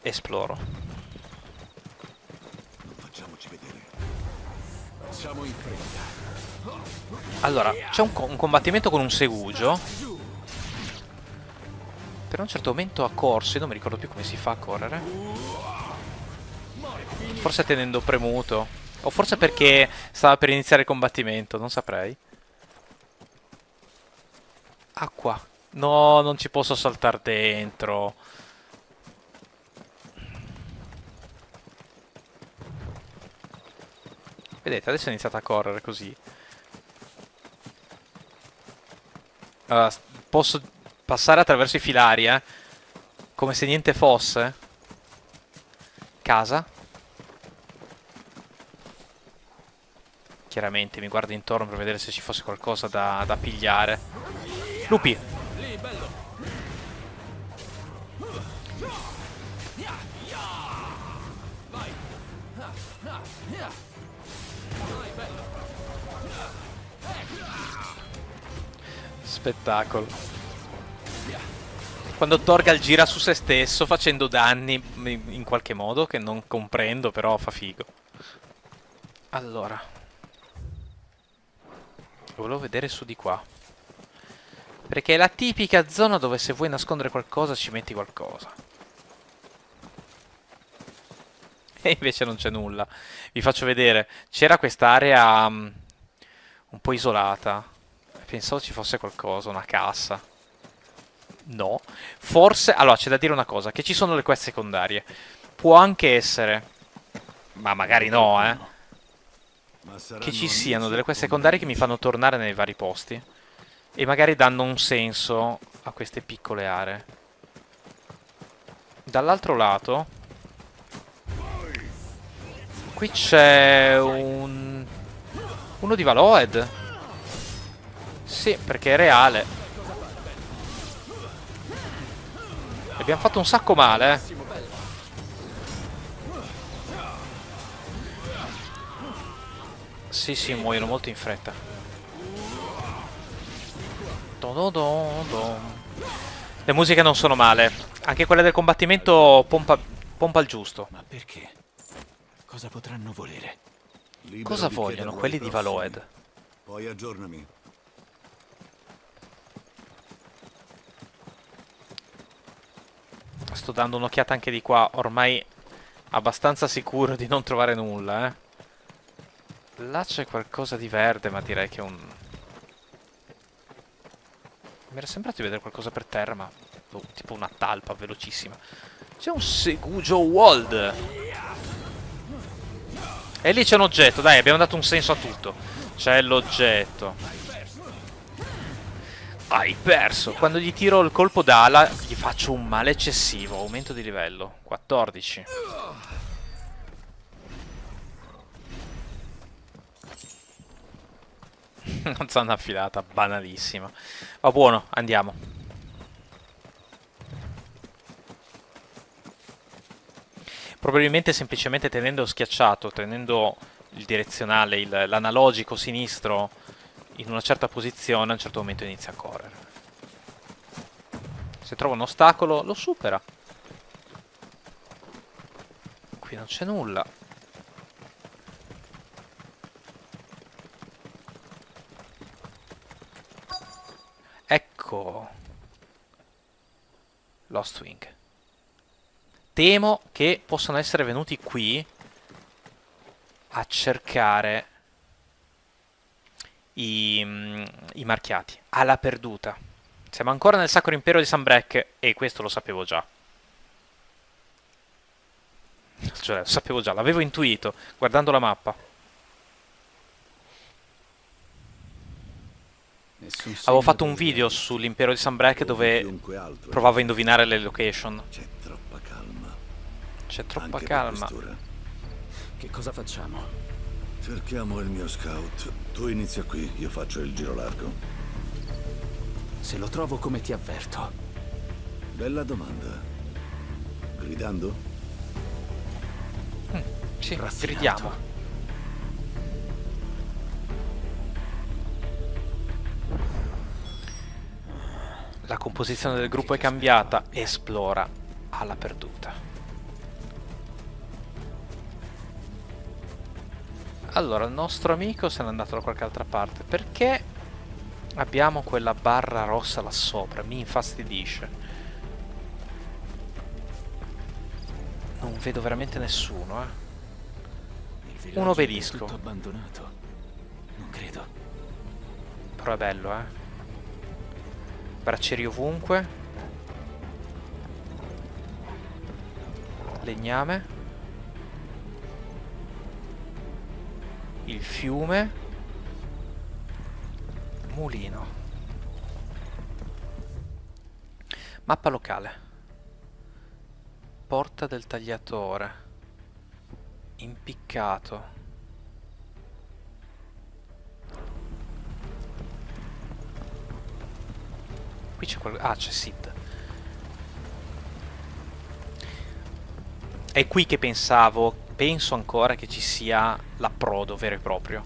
Esploro. Non facciamoci vedere. Facciamo in fretta. Allora, c'è un combattimento con un segugio. Per un certo momento ha corso, io non mi ricordo più come si fa a correre. Forse tenendo premuto. O forse perché stava per iniziare il combattimento, non saprei. Acqua. No, non ci posso saltare dentro. Vedete, adesso è iniziata a correre così. Allora, posso passare attraverso i filari, eh? Come se niente fosse. Casa. Chiaramente mi guardo intorno per vedere se ci fosse qualcosa da pigliare. Lupi. Bello. Vai! Vai, bello! Spettacolo. Quando Torgal gira su se stesso facendo danni in qualche modo che non comprendo, però fa figo. Allora, volevo vedere su di qua, perché è la tipica zona dove se vuoi nascondere qualcosa ci metti qualcosa. E invece non c'è nulla. Vi faccio vedere. C'era quest'area un po' isolata. Pensavo ci fosse qualcosa, una cassa. No. Forse... Allora, c'è da dire una cosa. Che ci sono le quest secondarie. Può anche essere... Ma magari no, eh. Che ci siano delle quest secondarie che mi fanno tornare nei vari posti e magari danno un senso a queste piccole aree. Dall'altro lato qui c'è uno di Waloed. Sì, perché è reale. Abbiamo fatto un sacco male, eh. Sì, sì, muoiono molto in fretta. Le musiche non sono male. Anche quelle del combattimento pompa al giusto. Ma perché? Cosa potranno volere? Cosa vogliono quelli di Waloed? Poi aggiornami. Sto dando un'occhiata anche di qua. Ormai abbastanza sicuro di non trovare nulla, eh. Là c'è qualcosa di verde, ma direi che è un... Mi era sembrato di vedere qualcosa per terra, ma... Oh, tipo una talpa velocissima. C'è un segugio world. E lì c'è un oggetto, dai, abbiamo dato un senso a tutto. C'è l'oggetto. Hai perso. Quando gli tiro il colpo d'ala, gli faccio un male eccessivo. Aumento di livello, 14. Una zona affilata, banalissima. Va buono, andiamo. Probabilmente semplicemente tenendo schiacciato, tenendo il direzionale, l'analogico sinistro in una certa posizione, a un certo momento inizia a correre. Se trova un ostacolo, lo supera. Qui non c'è nulla. Ecco, Lost Wing. Temo che possano essere venuti qui a cercare i marchiati. Ala Perduta. Siamo ancora nel Sacro Impero di Sanbreque e questo lo sapevo già. Cioè, lo sapevo già, l'avevo intuito guardando la mappa. Avevo fatto un video sull'impero di Sanbreque dove provavo a indovinare le location. C'è troppa calma. C'è troppa calma. Che cosa facciamo? Cerchiamo il mio scout. Tu inizia qui, io faccio il giro largo. Se lo trovo, come ti avverto? Bella domanda. Gridando? Sì, gridiamo. La composizione del gruppo è cambiata. Esplora Ala Perduta. Allora, il nostro amico se n'è andato da qualche altra parte. Perché abbiamo quella barra rossa là sopra? Mi infastidisce. Non vedo veramente nessuno, eh. Un obelisco. Tutto abbandonato. Non credo. Però è bello, eh. Braccieri ovunque. Legname. Il fiume. Mulino. Mappa locale. Porta del tagliatore. Impiccato. Qui c'è qualcosa... Ah, c'è Cid. È qui che pensavo, penso ancora che ci sia l'approdo vero e proprio.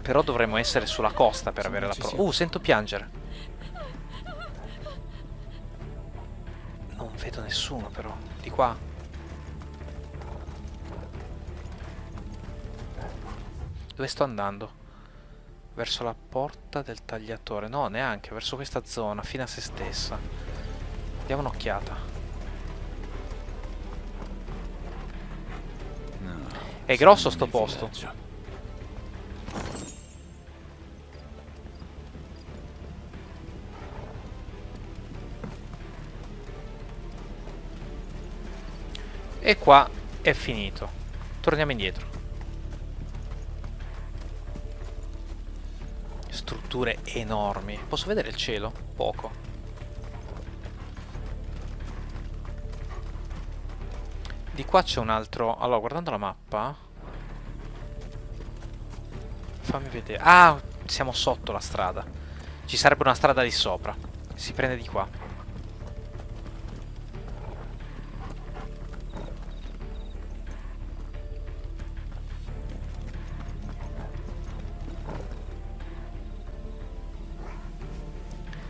Però dovremmo essere sulla costa per avere l'approdo. Sento piangere. Non vedo nessuno però, di qua. Dove sto andando? Verso la porta del tagliatore. No, neanche, verso questa zona, fino a se stessa. Diamo un'occhiata. No, è grosso sto posto. E qua è finito. Torniamo indietro. Strutture enormi. Posso vedere il cielo? Poco. Di qua c'è un altro. Allora, guardando la mappa, fammi vedere. Ah, siamo sotto la strada. Ci sarebbe una strada lì sopra. Si prende di qua.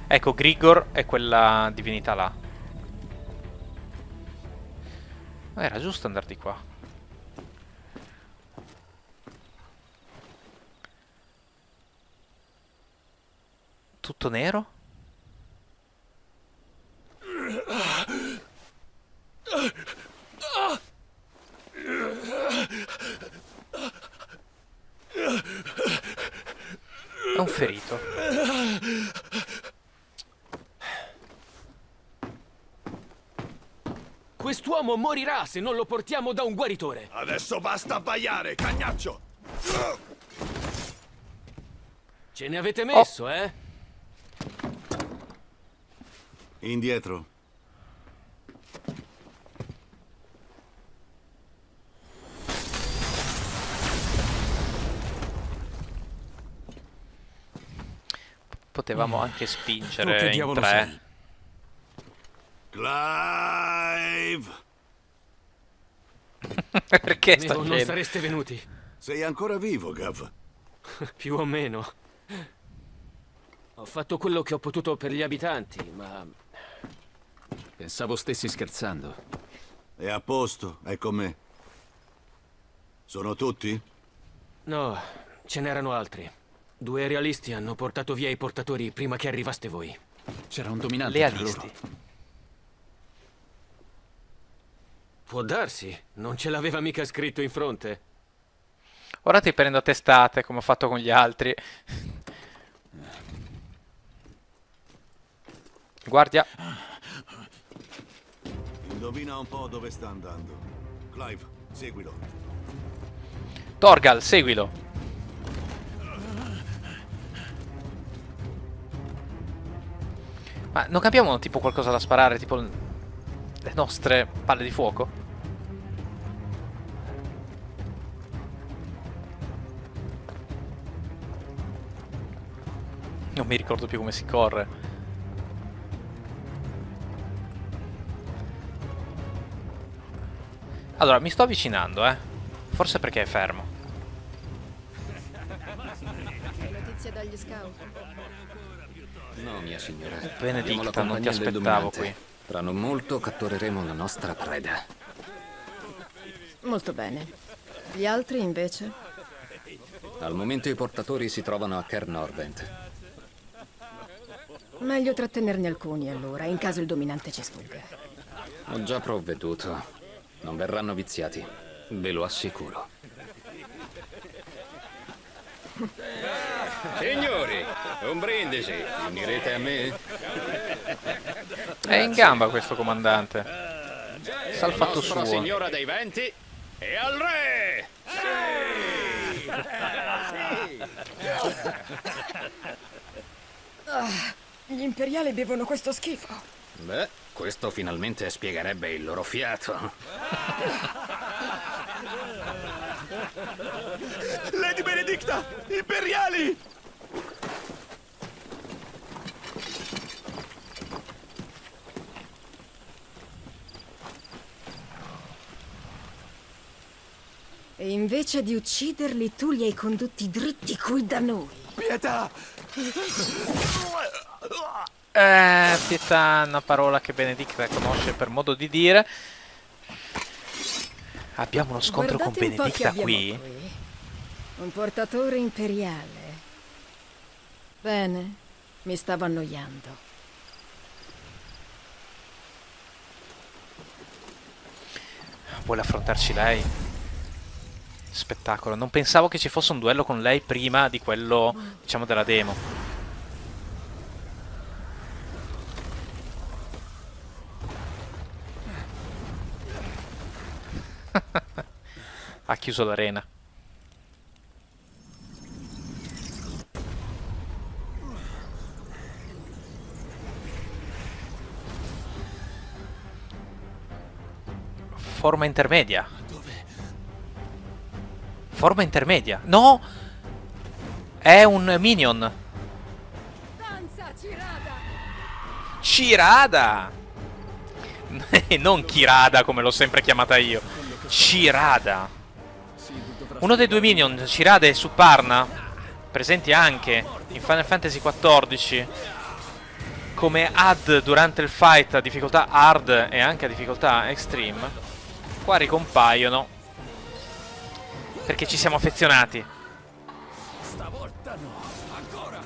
Ecco, Grigor è quella divinità là. Ma era giusto andare di qua. Tutto nero? È un ferito. Quest'uomo morirà se non lo portiamo da un guaritore. Adesso basta abbaiare, cagnaccio. Ce ne avete messo, eh? Indietro. Potevamo anche spingere in tre. Clive! Perché sta non sareste venuti? Sei ancora vivo, Gav? Più o meno. Ho fatto quello che ho potuto per gli abitanti, ma... pensavo stessi scherzando. È a posto, è con me. Sono tutti? No, ce n'erano altri. Due realisti hanno portato via i portatori prima che arrivaste voi. C'era un dominante realisti. Tra loro. Può darsi, non ce l'aveva mica scritto in fronte. Ora ti prendo a testate, come ho fatto con gli altri. Guardia. Indovina un po' dove sta andando. Clive, seguilo. Torgal, seguilo. Ma non capiamo tipo qualcosa da sparare, tipo... le nostre palle di fuoco? Non mi ricordo più come si corre. Allora, mi sto avvicinando, eh. Forse perché è fermo. Notizie dagli scout. No, mia signora. Benedikta, non ti aspettavo qui. Tra non molto cattureremo la nostra preda. Molto bene. Gli altri invece? Al momento i portatori si trovano a Kernorvent. Meglio trattenerne alcuni allora, in caso il dominante ci sfugga. Ho già provveduto. Non verranno viziati, ve lo assicuro. Signori, un brindisi, unirete a me? È in gamba questo comandante. Sa il fatto suo. Signora dei venti e al re! Sì! Gli imperiali bevono questo schifo. Beh, questo finalmente spiegherebbe il loro fiato. Lady Benedikta! Imperiali! E invece di ucciderli, tu li hai condotti dritti qui da noi. Pietà! Pietà è una parola che Benedikta conosce per modo di dire. Abbiamo uno scontro con Benedikta qui. Un portatore imperiale. Bene, mi stavo annoiando. Vuole affrontarci lei? Spettacolo. Non pensavo che ci fosse un duello con lei prima di quello, diciamo, della demo. Ha chiuso l'arena. Forma intermedia. Forma intermedia. No! È un minion. Chirada! E non Chirada come l'ho sempre chiamata io. Chirada. Uno dei due minion, Chirada e Suparna, presenti anche in Final Fantasy XIV come add durante il fight a difficoltà hard e anche a difficoltà extreme. Qua ricompaiono perché ci siamo affezionati. Stavolta no, ancora.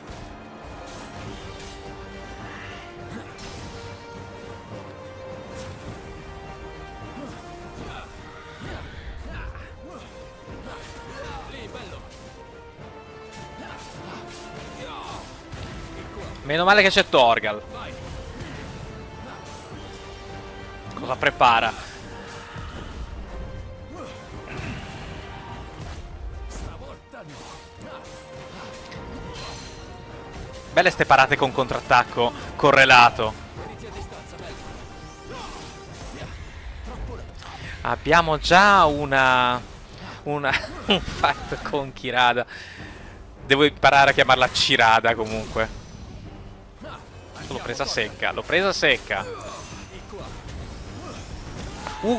Meno male che c'è Torgal. Cosa prepara? Belle ste parate con contrattacco correlato. Abbiamo già un fight con Chirada. Devo imparare a chiamarla Chirada comunque. L'ho presa secca, l'ho presa secca.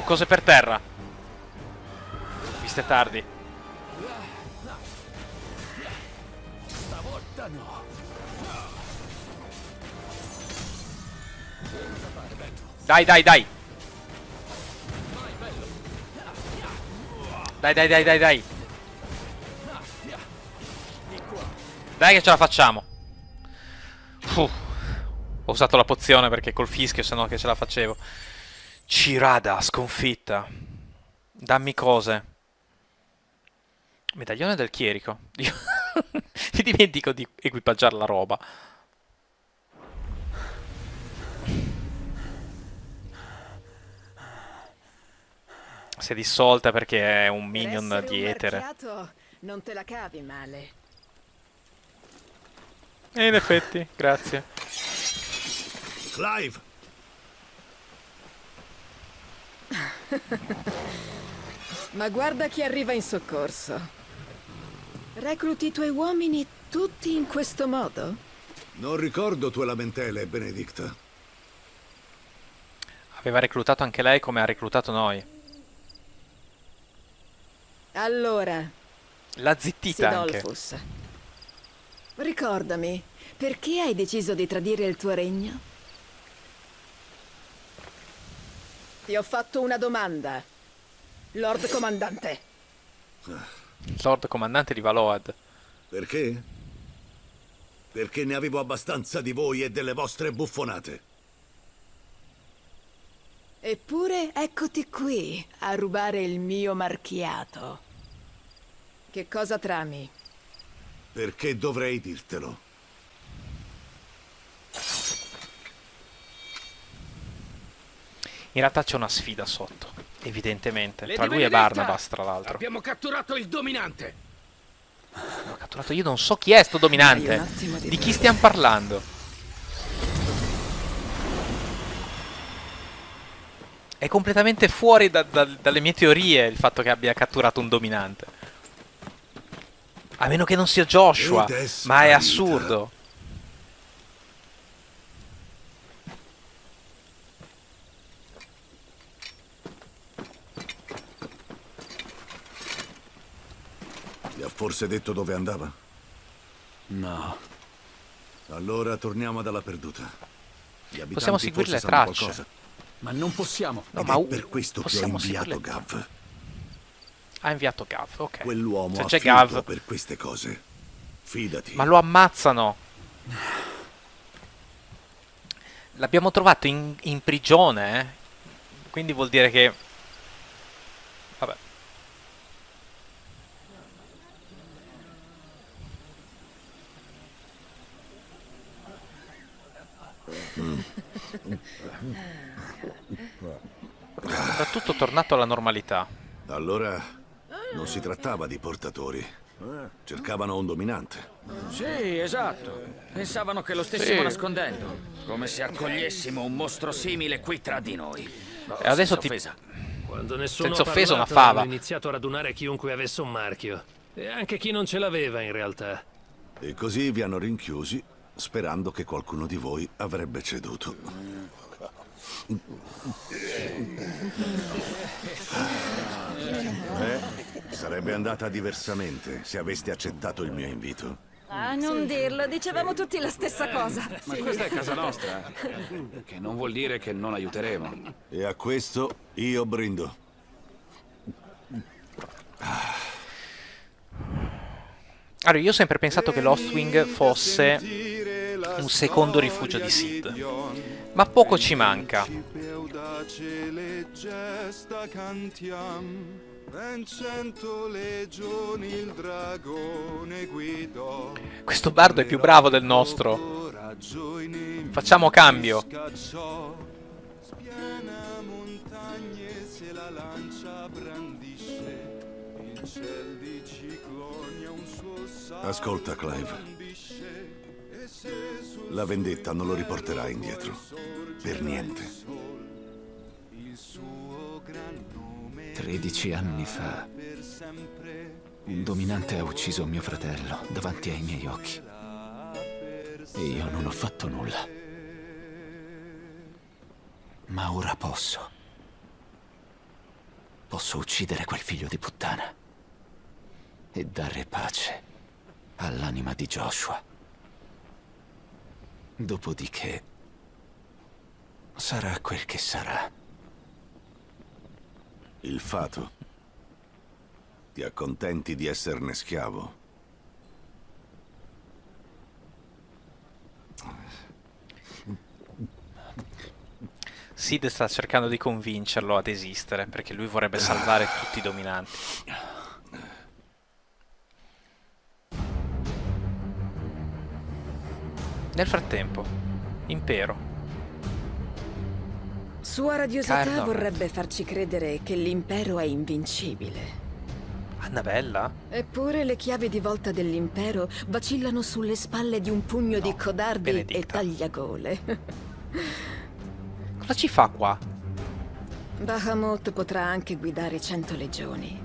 Cose per terra. Viste tardi. Stavolta no. Dai, dai, dai. Dai, dai, dai, dai, dai. Dai che ce la facciamo. Ho usato la pozione perché col fischio, se no che ce la facevo. Chirada, sconfitta. Dammi cose. Medaglione del chierico. Io mi dimentico di equipaggiare la roba. Si è dissolta perché è un minion di etere. Marchiato, non te la cavi male. E in effetti, grazie. Clive. Ma guarda chi arriva in soccorso. Recluti i tuoi uomini tutti in questo modo? Non ricordo tue lamentele, Benedikta. Aveva reclutato anche lei come ha reclutato noi. Allora, l'ha zittita anche. Ricordami, perché hai deciso di tradire il tuo regno? Ti ho fatto una domanda, Lord Comandante. Lord Comandante di Waloed. Perché? Perché ne avevo abbastanza di voi e delle vostre buffonate. Eppure eccoti qui, a rubare il mio marchiato. Che cosa trami? Perché dovrei dirtelo? In realtà c'è una sfida sotto, evidentemente. Lady tra lui Benedikta, e Barnabas, tra l'altro. Abbiamo catturato il dominante! L'ho catturato io, non so chi è sto dominante. Di chi stiamo parlando? È completamente fuori dalle mie teorie il fatto che abbia catturato un dominante. A meno che non sia Joshua, ma è assurdo. Forse detto dove andava? No. Allora torniamo ad Ala Perduta. Possiamo seguire le tracce. Qualcosa, ma non possiamo. No, ma per questo che ho inviato Gav. Ha inviato Gav, ok. Quell'uomo ha finito per queste cose. Fidati. Ma lo ammazzano. L'abbiamo trovato in prigione, quindi vuol dire che... Vabbè. Era tutto tornato alla normalità. Allora non si trattava di portatori. Cercavano un dominante. Sì, esatto. Pensavano che lo stessimo nascondendo. Come se accogliessimo un mostro simile qui tra di noi. No, e adesso ti... Quando nessuno senza offesa una fava. Ho iniziato a radunare chiunque avesse un marchio. E anche chi non ce l'aveva in realtà. E così vi hanno rinchiusi, sperando che qualcuno di voi avrebbe ceduto. Sarebbe andata diversamente se aveste accettato il mio invito. Ah, non dirlo, dicevamo tutti la stessa cosa. Ma questa è casa nostra, che non vuol dire che non aiuteremo. E a questo io brindo. Allora, io ho sempre pensato che l'Ostwing fosse un secondo rifugio di Cid, ma poco ci manca. Questo bardo è più bravo del nostro. Facciamo cambio. Ascolta, Clive. La vendetta non lo riporterà indietro. Per niente. 13 anni fa, un dominante ha ucciso mio fratello davanti ai miei occhi. E io non ho fatto nulla. Ma ora posso. Posso uccidere quel figlio di puttana. E dare pace all'anima di Joshua. Dopodiché sarà quel che sarà. Il fato. Ti accontenti di esserne schiavo. Cid sta cercando di convincerlo ad esistere, perché lui vorrebbe salvare tutti i dominanti. Nel frattempo, impero. Sua radiosità vorrebbe farci credere che l'impero è invincibile. Annabella? Eppure le chiavi di volta dell'impero vacillano sulle spalle di un pugno di codardi e tagliagole. Cosa ci fa qua? Bahamut potrà anche guidare 100 legioni.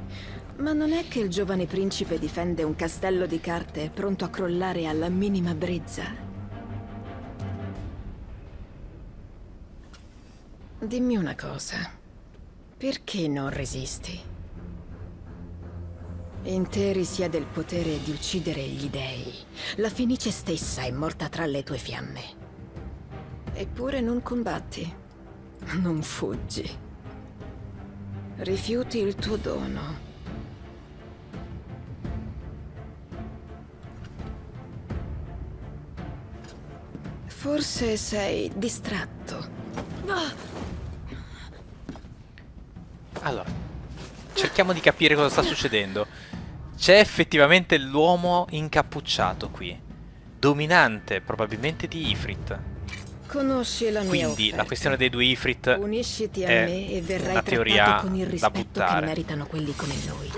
Ma non è che il giovane principe difende un castello di carte pronto a crollare alla minima brezza? Dimmi una cosa, perché non resisti? Interi siede il potere di uccidere gli dei. La Fenice stessa è morta tra le tue fiamme. Eppure non combatti, non fuggi. Rifiuti il tuo dono. Forse sei distratto. Allora, cerchiamo di capire cosa sta succedendo. C'è effettivamente l'uomo incappucciato qui, dominante probabilmente di Ifrit. Conosci la mia offerta. La questione dei due Ifrit è me e verrai una teoria con il da buttare. Che meritano quelli come noi.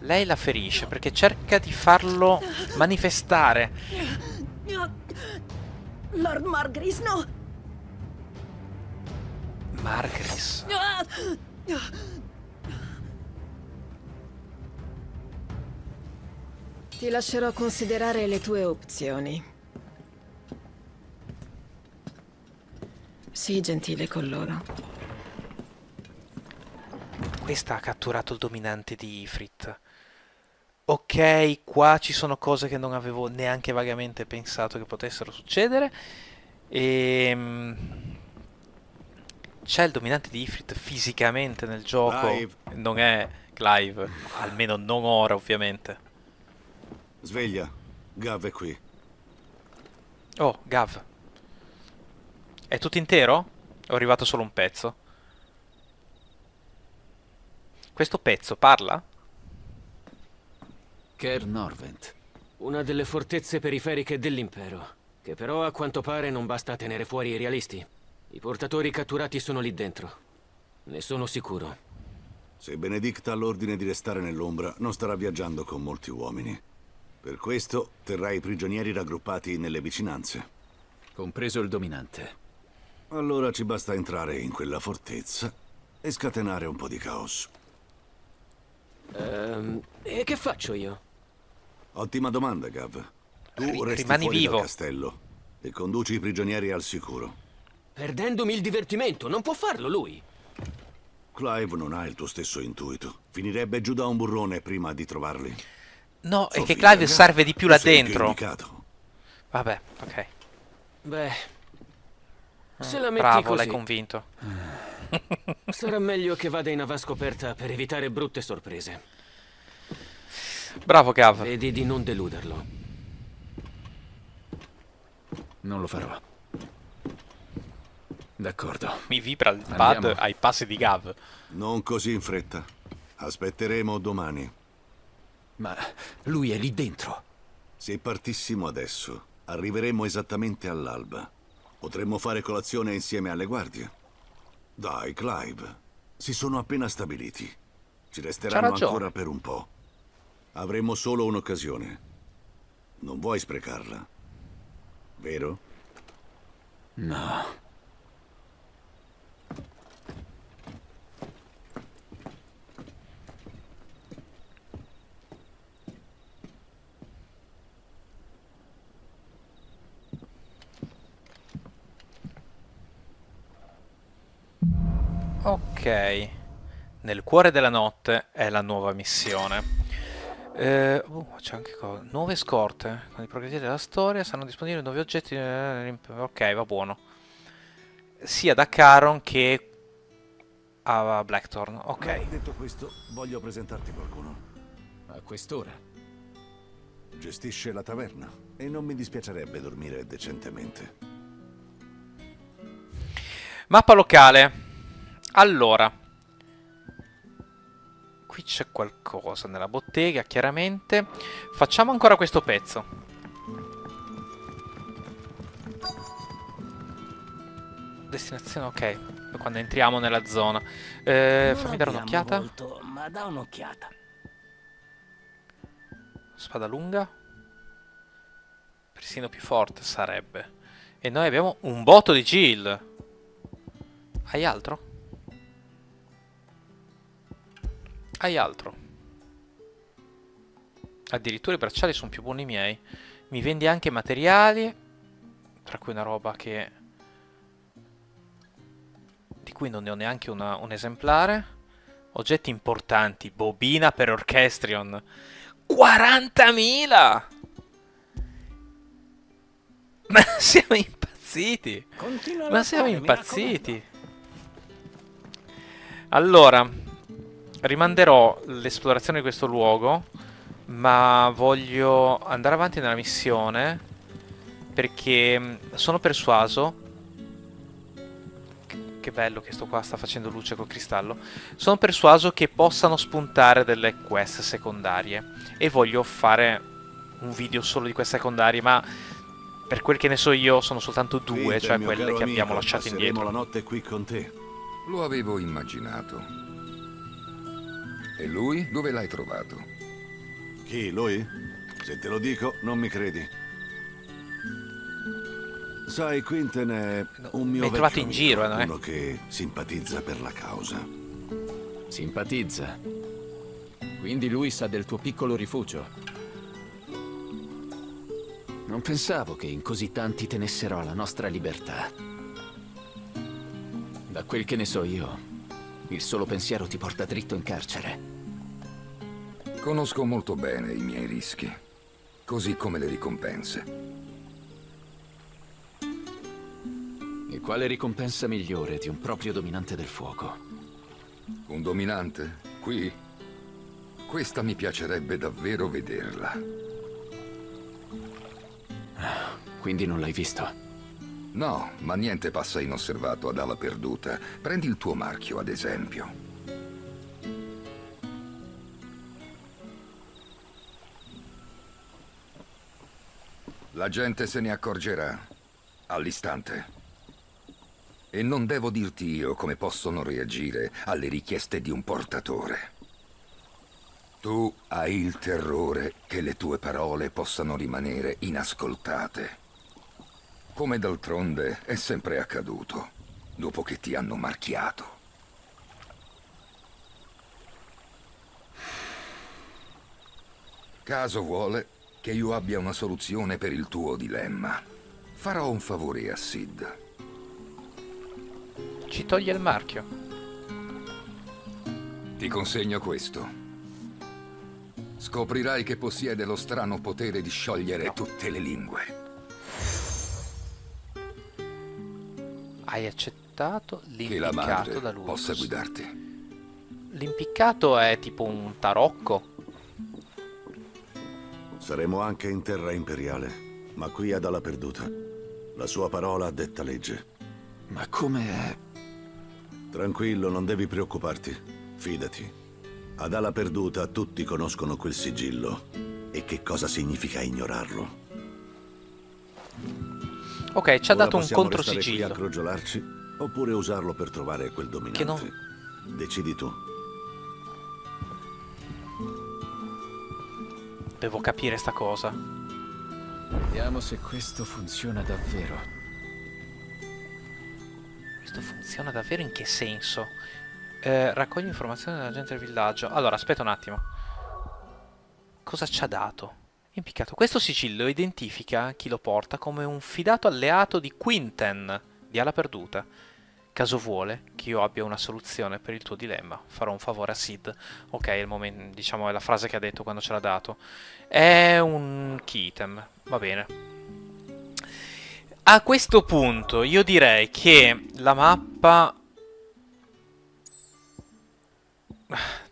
Lei la ferisce perché cerca di farlo manifestare. Lord Margrace, no! Margrace. Ti lascerò considerare le tue opzioni. Sii gentile con loro. Questa ha catturato il dominante di Ifrit. ok, qua ci sono cose che non avevo neanche vagamente pensato che potessero succedere. E c'è il dominante di Ifrit fisicamente nel gioco, Clive. Non è Clive, almeno non ora ovviamente. Sveglia, Gav è qui. Oh, Gav. È tutto intero? Ho arrivato solo un pezzo. Questo pezzo parla? Kernorvent, una delle fortezze periferiche dell'impero, che però a quanto pare non basta a tenere fuori i realisti. I portatori catturati sono lì dentro. Ne sono sicuro. Se Benedikta ha l'ordine di restare nell'ombra, non starà viaggiando con molti uomini. Per questo terrà i prigionieri raggruppati nelle vicinanze. Compreso il dominante. Allora ci basta entrare in quella fortezza e scatenare un po' di caos. E che faccio io? Ottima domanda, Gav. Tu rimani vivo al castello e conduci i prigionieri al sicuro. Perdendomi il divertimento, non può farlo lui. Clive non ha il tuo stesso intuito. Finirebbe giù da un burrone prima di trovarli. No, è che Clive serve di più là dentro. Vabbè, ok. Beh, se la metti bravo, l'hai convinto. Sarà meglio che vada in avanscoperta per evitare brutte sorprese. Bravo, Gav. Vedi di non deluderlo. Non lo farò. D'accordo. Mi vibra il pad ai passi di Gav. Non così in fretta. Aspetteremo domani. Ma lui è lì dentro. Se partissimo adesso, arriveremo esattamente all'alba. Potremmo fare colazione insieme alle guardie. Dai, Clive. Si sono appena stabiliti. Ci resteranno ancora per un po'. Avremo solo un'occasione. Non vuoi sprecarla, vero? No. Ok, nel cuore della notte è la nuova missione. C'è anche cosa. Nuove scorte con i progressi della storia. Saranno disponibili nuovi oggetti. Ok, va buono. Sia da Caron che a Blackthorn. Ok. Detto questo, voglio presentarti qualcuno. A quest'ora? Gestisce la taverna e non mi dispiacerebbe dormire decentemente. Mappa locale. Allora, qui c'è qualcosa nella bottega, chiaramente. Facciamo ancora questo pezzo. Destinazione, ok. Quando entriamo nella zona. Fammi dare un'occhiata. Ma da un'occhiata. Spada lunga. Persino più forte sarebbe. E noi abbiamo un botto di Jill. Hai altro? Hai altro? Addirittura i bracciali sono più buoni miei. Mi vendi anche materiali, tra cui una roba che di cui non ne ho neanche un esemplare. Oggetti importanti. Bobina per Orchestrion. 40.000! Ma siamo impazziti! Ma siamo impazziti! Allora, rimanderò l'esplorazione di questo luogo, ma voglio andare avanti nella missione perché sono persuaso. Che bello che sto qua sta facendo luce col cristallo. Sono persuaso che possano spuntare delle quest secondarie e voglio fare un video solo di queste secondarie, ma per quel che ne so io sono soltanto due, cioè quelle che abbiamo lasciato indietro. La notte qui con te. Lo avevo immaginato. E lui? Dove l'hai trovato? Chi, lui? Se te lo dico, non mi credi. Sai, Quentin è un mio vecchio trovato in giro, no? Uno che simpatizza per la causa. Simpatizza? Quindi lui sa del tuo piccolo rifugio. Non pensavo che in così tanti tenessero alla nostra libertà. Da quel che ne so io, il solo pensiero ti porta dritto in carcere. Conosco molto bene i miei rischi, così come le ricompense. E quale ricompensa migliore di un proprio dominante del fuoco? Un dominante? Qui? Questa mi piacerebbe davvero vederla. Quindi non l'hai visto? No, ma niente passa inosservato ad Ala Perduta. Prendi il tuo marchio, ad esempio. La gente se ne accorgerà all'istante. E non devo dirti io come possono reagire alle richieste di un portatore. Tu hai il terrore che le tue parole possano rimanere inascoltate. Come d'altronde è sempre accaduto, dopo che ti hanno marchiato. Caso vuole che io abbia una soluzione per il tuo dilemma. Farò un favore a Cid. Ci toglie il marchio. Ti consegno questo. Scoprirai che possiede lo strano potere di sciogliere tutte le lingue. Hai accettato l'impiccato da lui. Possa guidarti. L'impiccato è tipo un tarocco. Saremo anche in terra imperiale, ma qui ad Ala Perduta. La sua parola ha detta legge. Ma come è? Tranquillo, non devi preoccuparti. Fidati. Ad Ala Perduta tutti conoscono quel sigillo. E che cosa significa ignorarlo? Ok, ci ha dato un controsigillo. Possiamo crogiolarci oppure usarlo per trovare quel dominante. Che non... Decidi tu. Devo capire sta cosa. Vediamo se questo funziona davvero. Questo funziona davvero in che senso? Raccogli informazioni dalla gente del villaggio. Allora, aspetta un attimo. Cosa ci ha dato? Impiccato. Questo sigillo identifica chi lo porta come un fidato alleato di Quentin, di Ala Perduta. Caso vuole che io abbia una soluzione per il tuo dilemma, farò un favore a Cid. Ok, è il momento, diciamo, è la frase che ha detto quando ce l'ha dato. È un key item, va bene. A questo punto io direi che la mappa...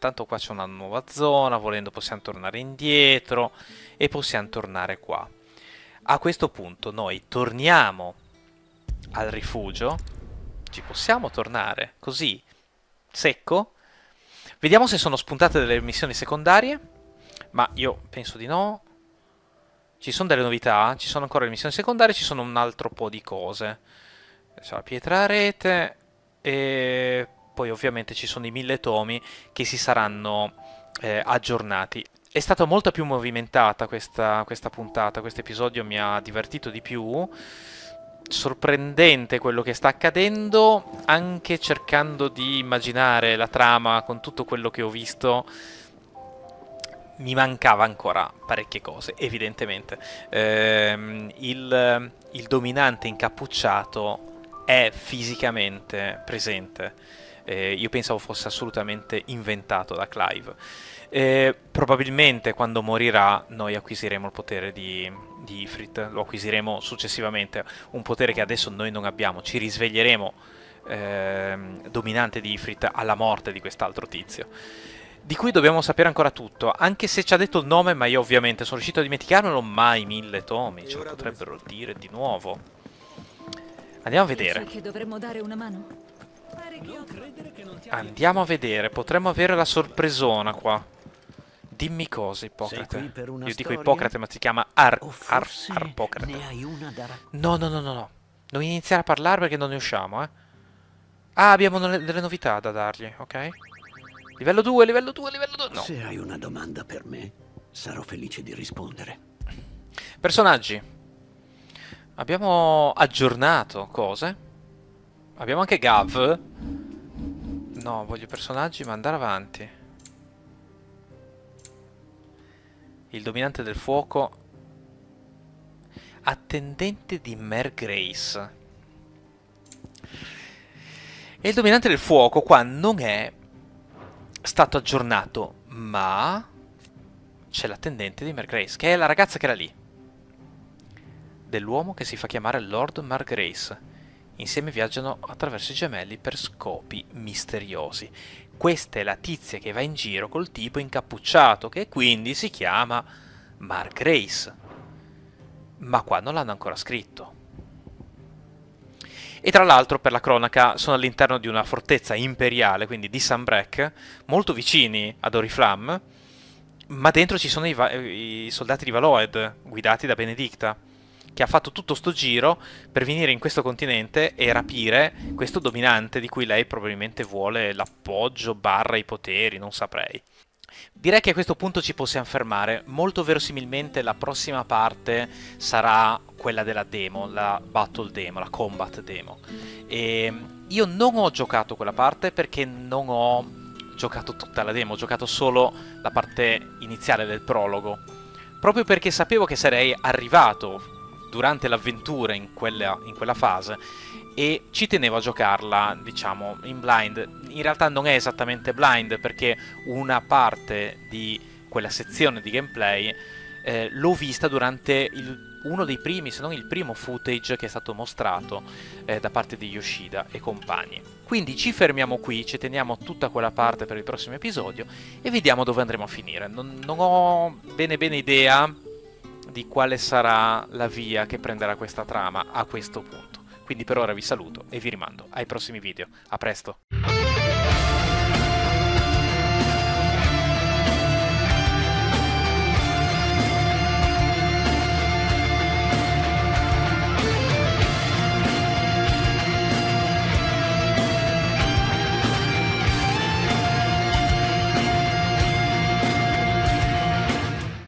Tanto qua c'è una nuova zona, volendo possiamo tornare indietro e possiamo tornare qua. A questo punto noi torniamo al rifugio, ci possiamo tornare così, secco. Vediamo se sono spuntate delle missioni secondarie, ma io penso di no. Ci sono delle novità, ci sono ancora le missioni secondarie, ci sono un altro po' di cose. C'è la pietra a rete e... Poi ovviamente ci sono i 1000 tomi che si saranno aggiornati. È stata molto più movimentata questa puntata, questo episodio mi ha divertito di più. Sorprendente quello che sta accadendo, anche cercando di immaginare la trama con tutto quello che ho visto. Mi mancava ancora parecchie cose, evidentemente. Il dominante incappucciato è fisicamente presente. Io pensavo fosse assolutamente inventato da Clive. Probabilmente quando morirà noi acquisiremo il potere di Ifrit. Lo acquisiremo successivamente. Un potere che adesso noi non abbiamo. Ci risveglieremo dominante di Ifrit alla morte di quest'altro tizio, di cui dobbiamo sapere ancora tutto. Anche se ci ha detto il nome, ma io ovviamente sono riuscito a dimenticarmelo. Ma i 1000 tomi ce lo potrebbero dire di nuovo. Andiamo a vedere. Penso che dovremmo dare una mano. Andiamo a vedere, potremmo avere la sorpresona qua. Dimmi cose, Ippocrate. Io dico Ippocrate, ma si chiama Harpocrate. No. Non iniziare a parlare perché non ne usciamo, eh. Ah, abbiamo delle novità da dargli, ok? Livello 2, livello 2, livello 2. No. Se hai una domanda per me, sarò felice di rispondere. Personaggi. Abbiamo aggiornato cose. Abbiamo anche Gav. No, voglio personaggi, ma andare avanti. Il dominante del fuoco. Attendente di Margrace. E il dominante del fuoco qua non è stato aggiornato, ma c'è l'attendente di Margrace, che è la ragazza che era lì. Dell'uomo che si fa chiamare Lord Margrace. Insieme viaggiano attraverso i gemelli per scopi misteriosi. Questa è la tizia che va in giro col tipo incappucciato, che quindi si chiama Margrace. Ma qua non l'hanno ancora scritto. E tra l'altro, per la cronaca, sono all'interno di una fortezza imperiale, quindi di Sanbreque, molto vicini ad Oriflamme, ma dentro ci sono i soldati di Waloed, guidati da Benedikta, che ha fatto tutto sto giro per venire in questo continente e rapire questo dominante di cui lei probabilmente vuole l'appoggio barra i poteri, non saprei. Direi che a questo punto ci possiamo fermare. Molto verosimilmente la prossima parte sarà quella della demo, la battle demo, la combat demo. E io non ho giocato quella parte perché non ho giocato tutta la demo, ho giocato solo la parte iniziale del prologo, proprio perché sapevo che sarei arrivato durante l'avventura in quella fase e ci tenevo a giocarla, diciamo, in blind. In realtà non è esattamente blind, perché una parte di quella sezione di gameplay l'ho vista durante uno dei primi, se non il primo footage che è stato mostrato da parte di Yoshida e compagni. Quindi ci fermiamo qui, ci teniamo tutta quella parte per il prossimo episodio e vediamo dove andremo a finire. Non ho bene idea di quale sarà la via che prenderà questa trama a questo punto. Quindi per ora vi saluto e vi rimando ai prossimi video. A presto!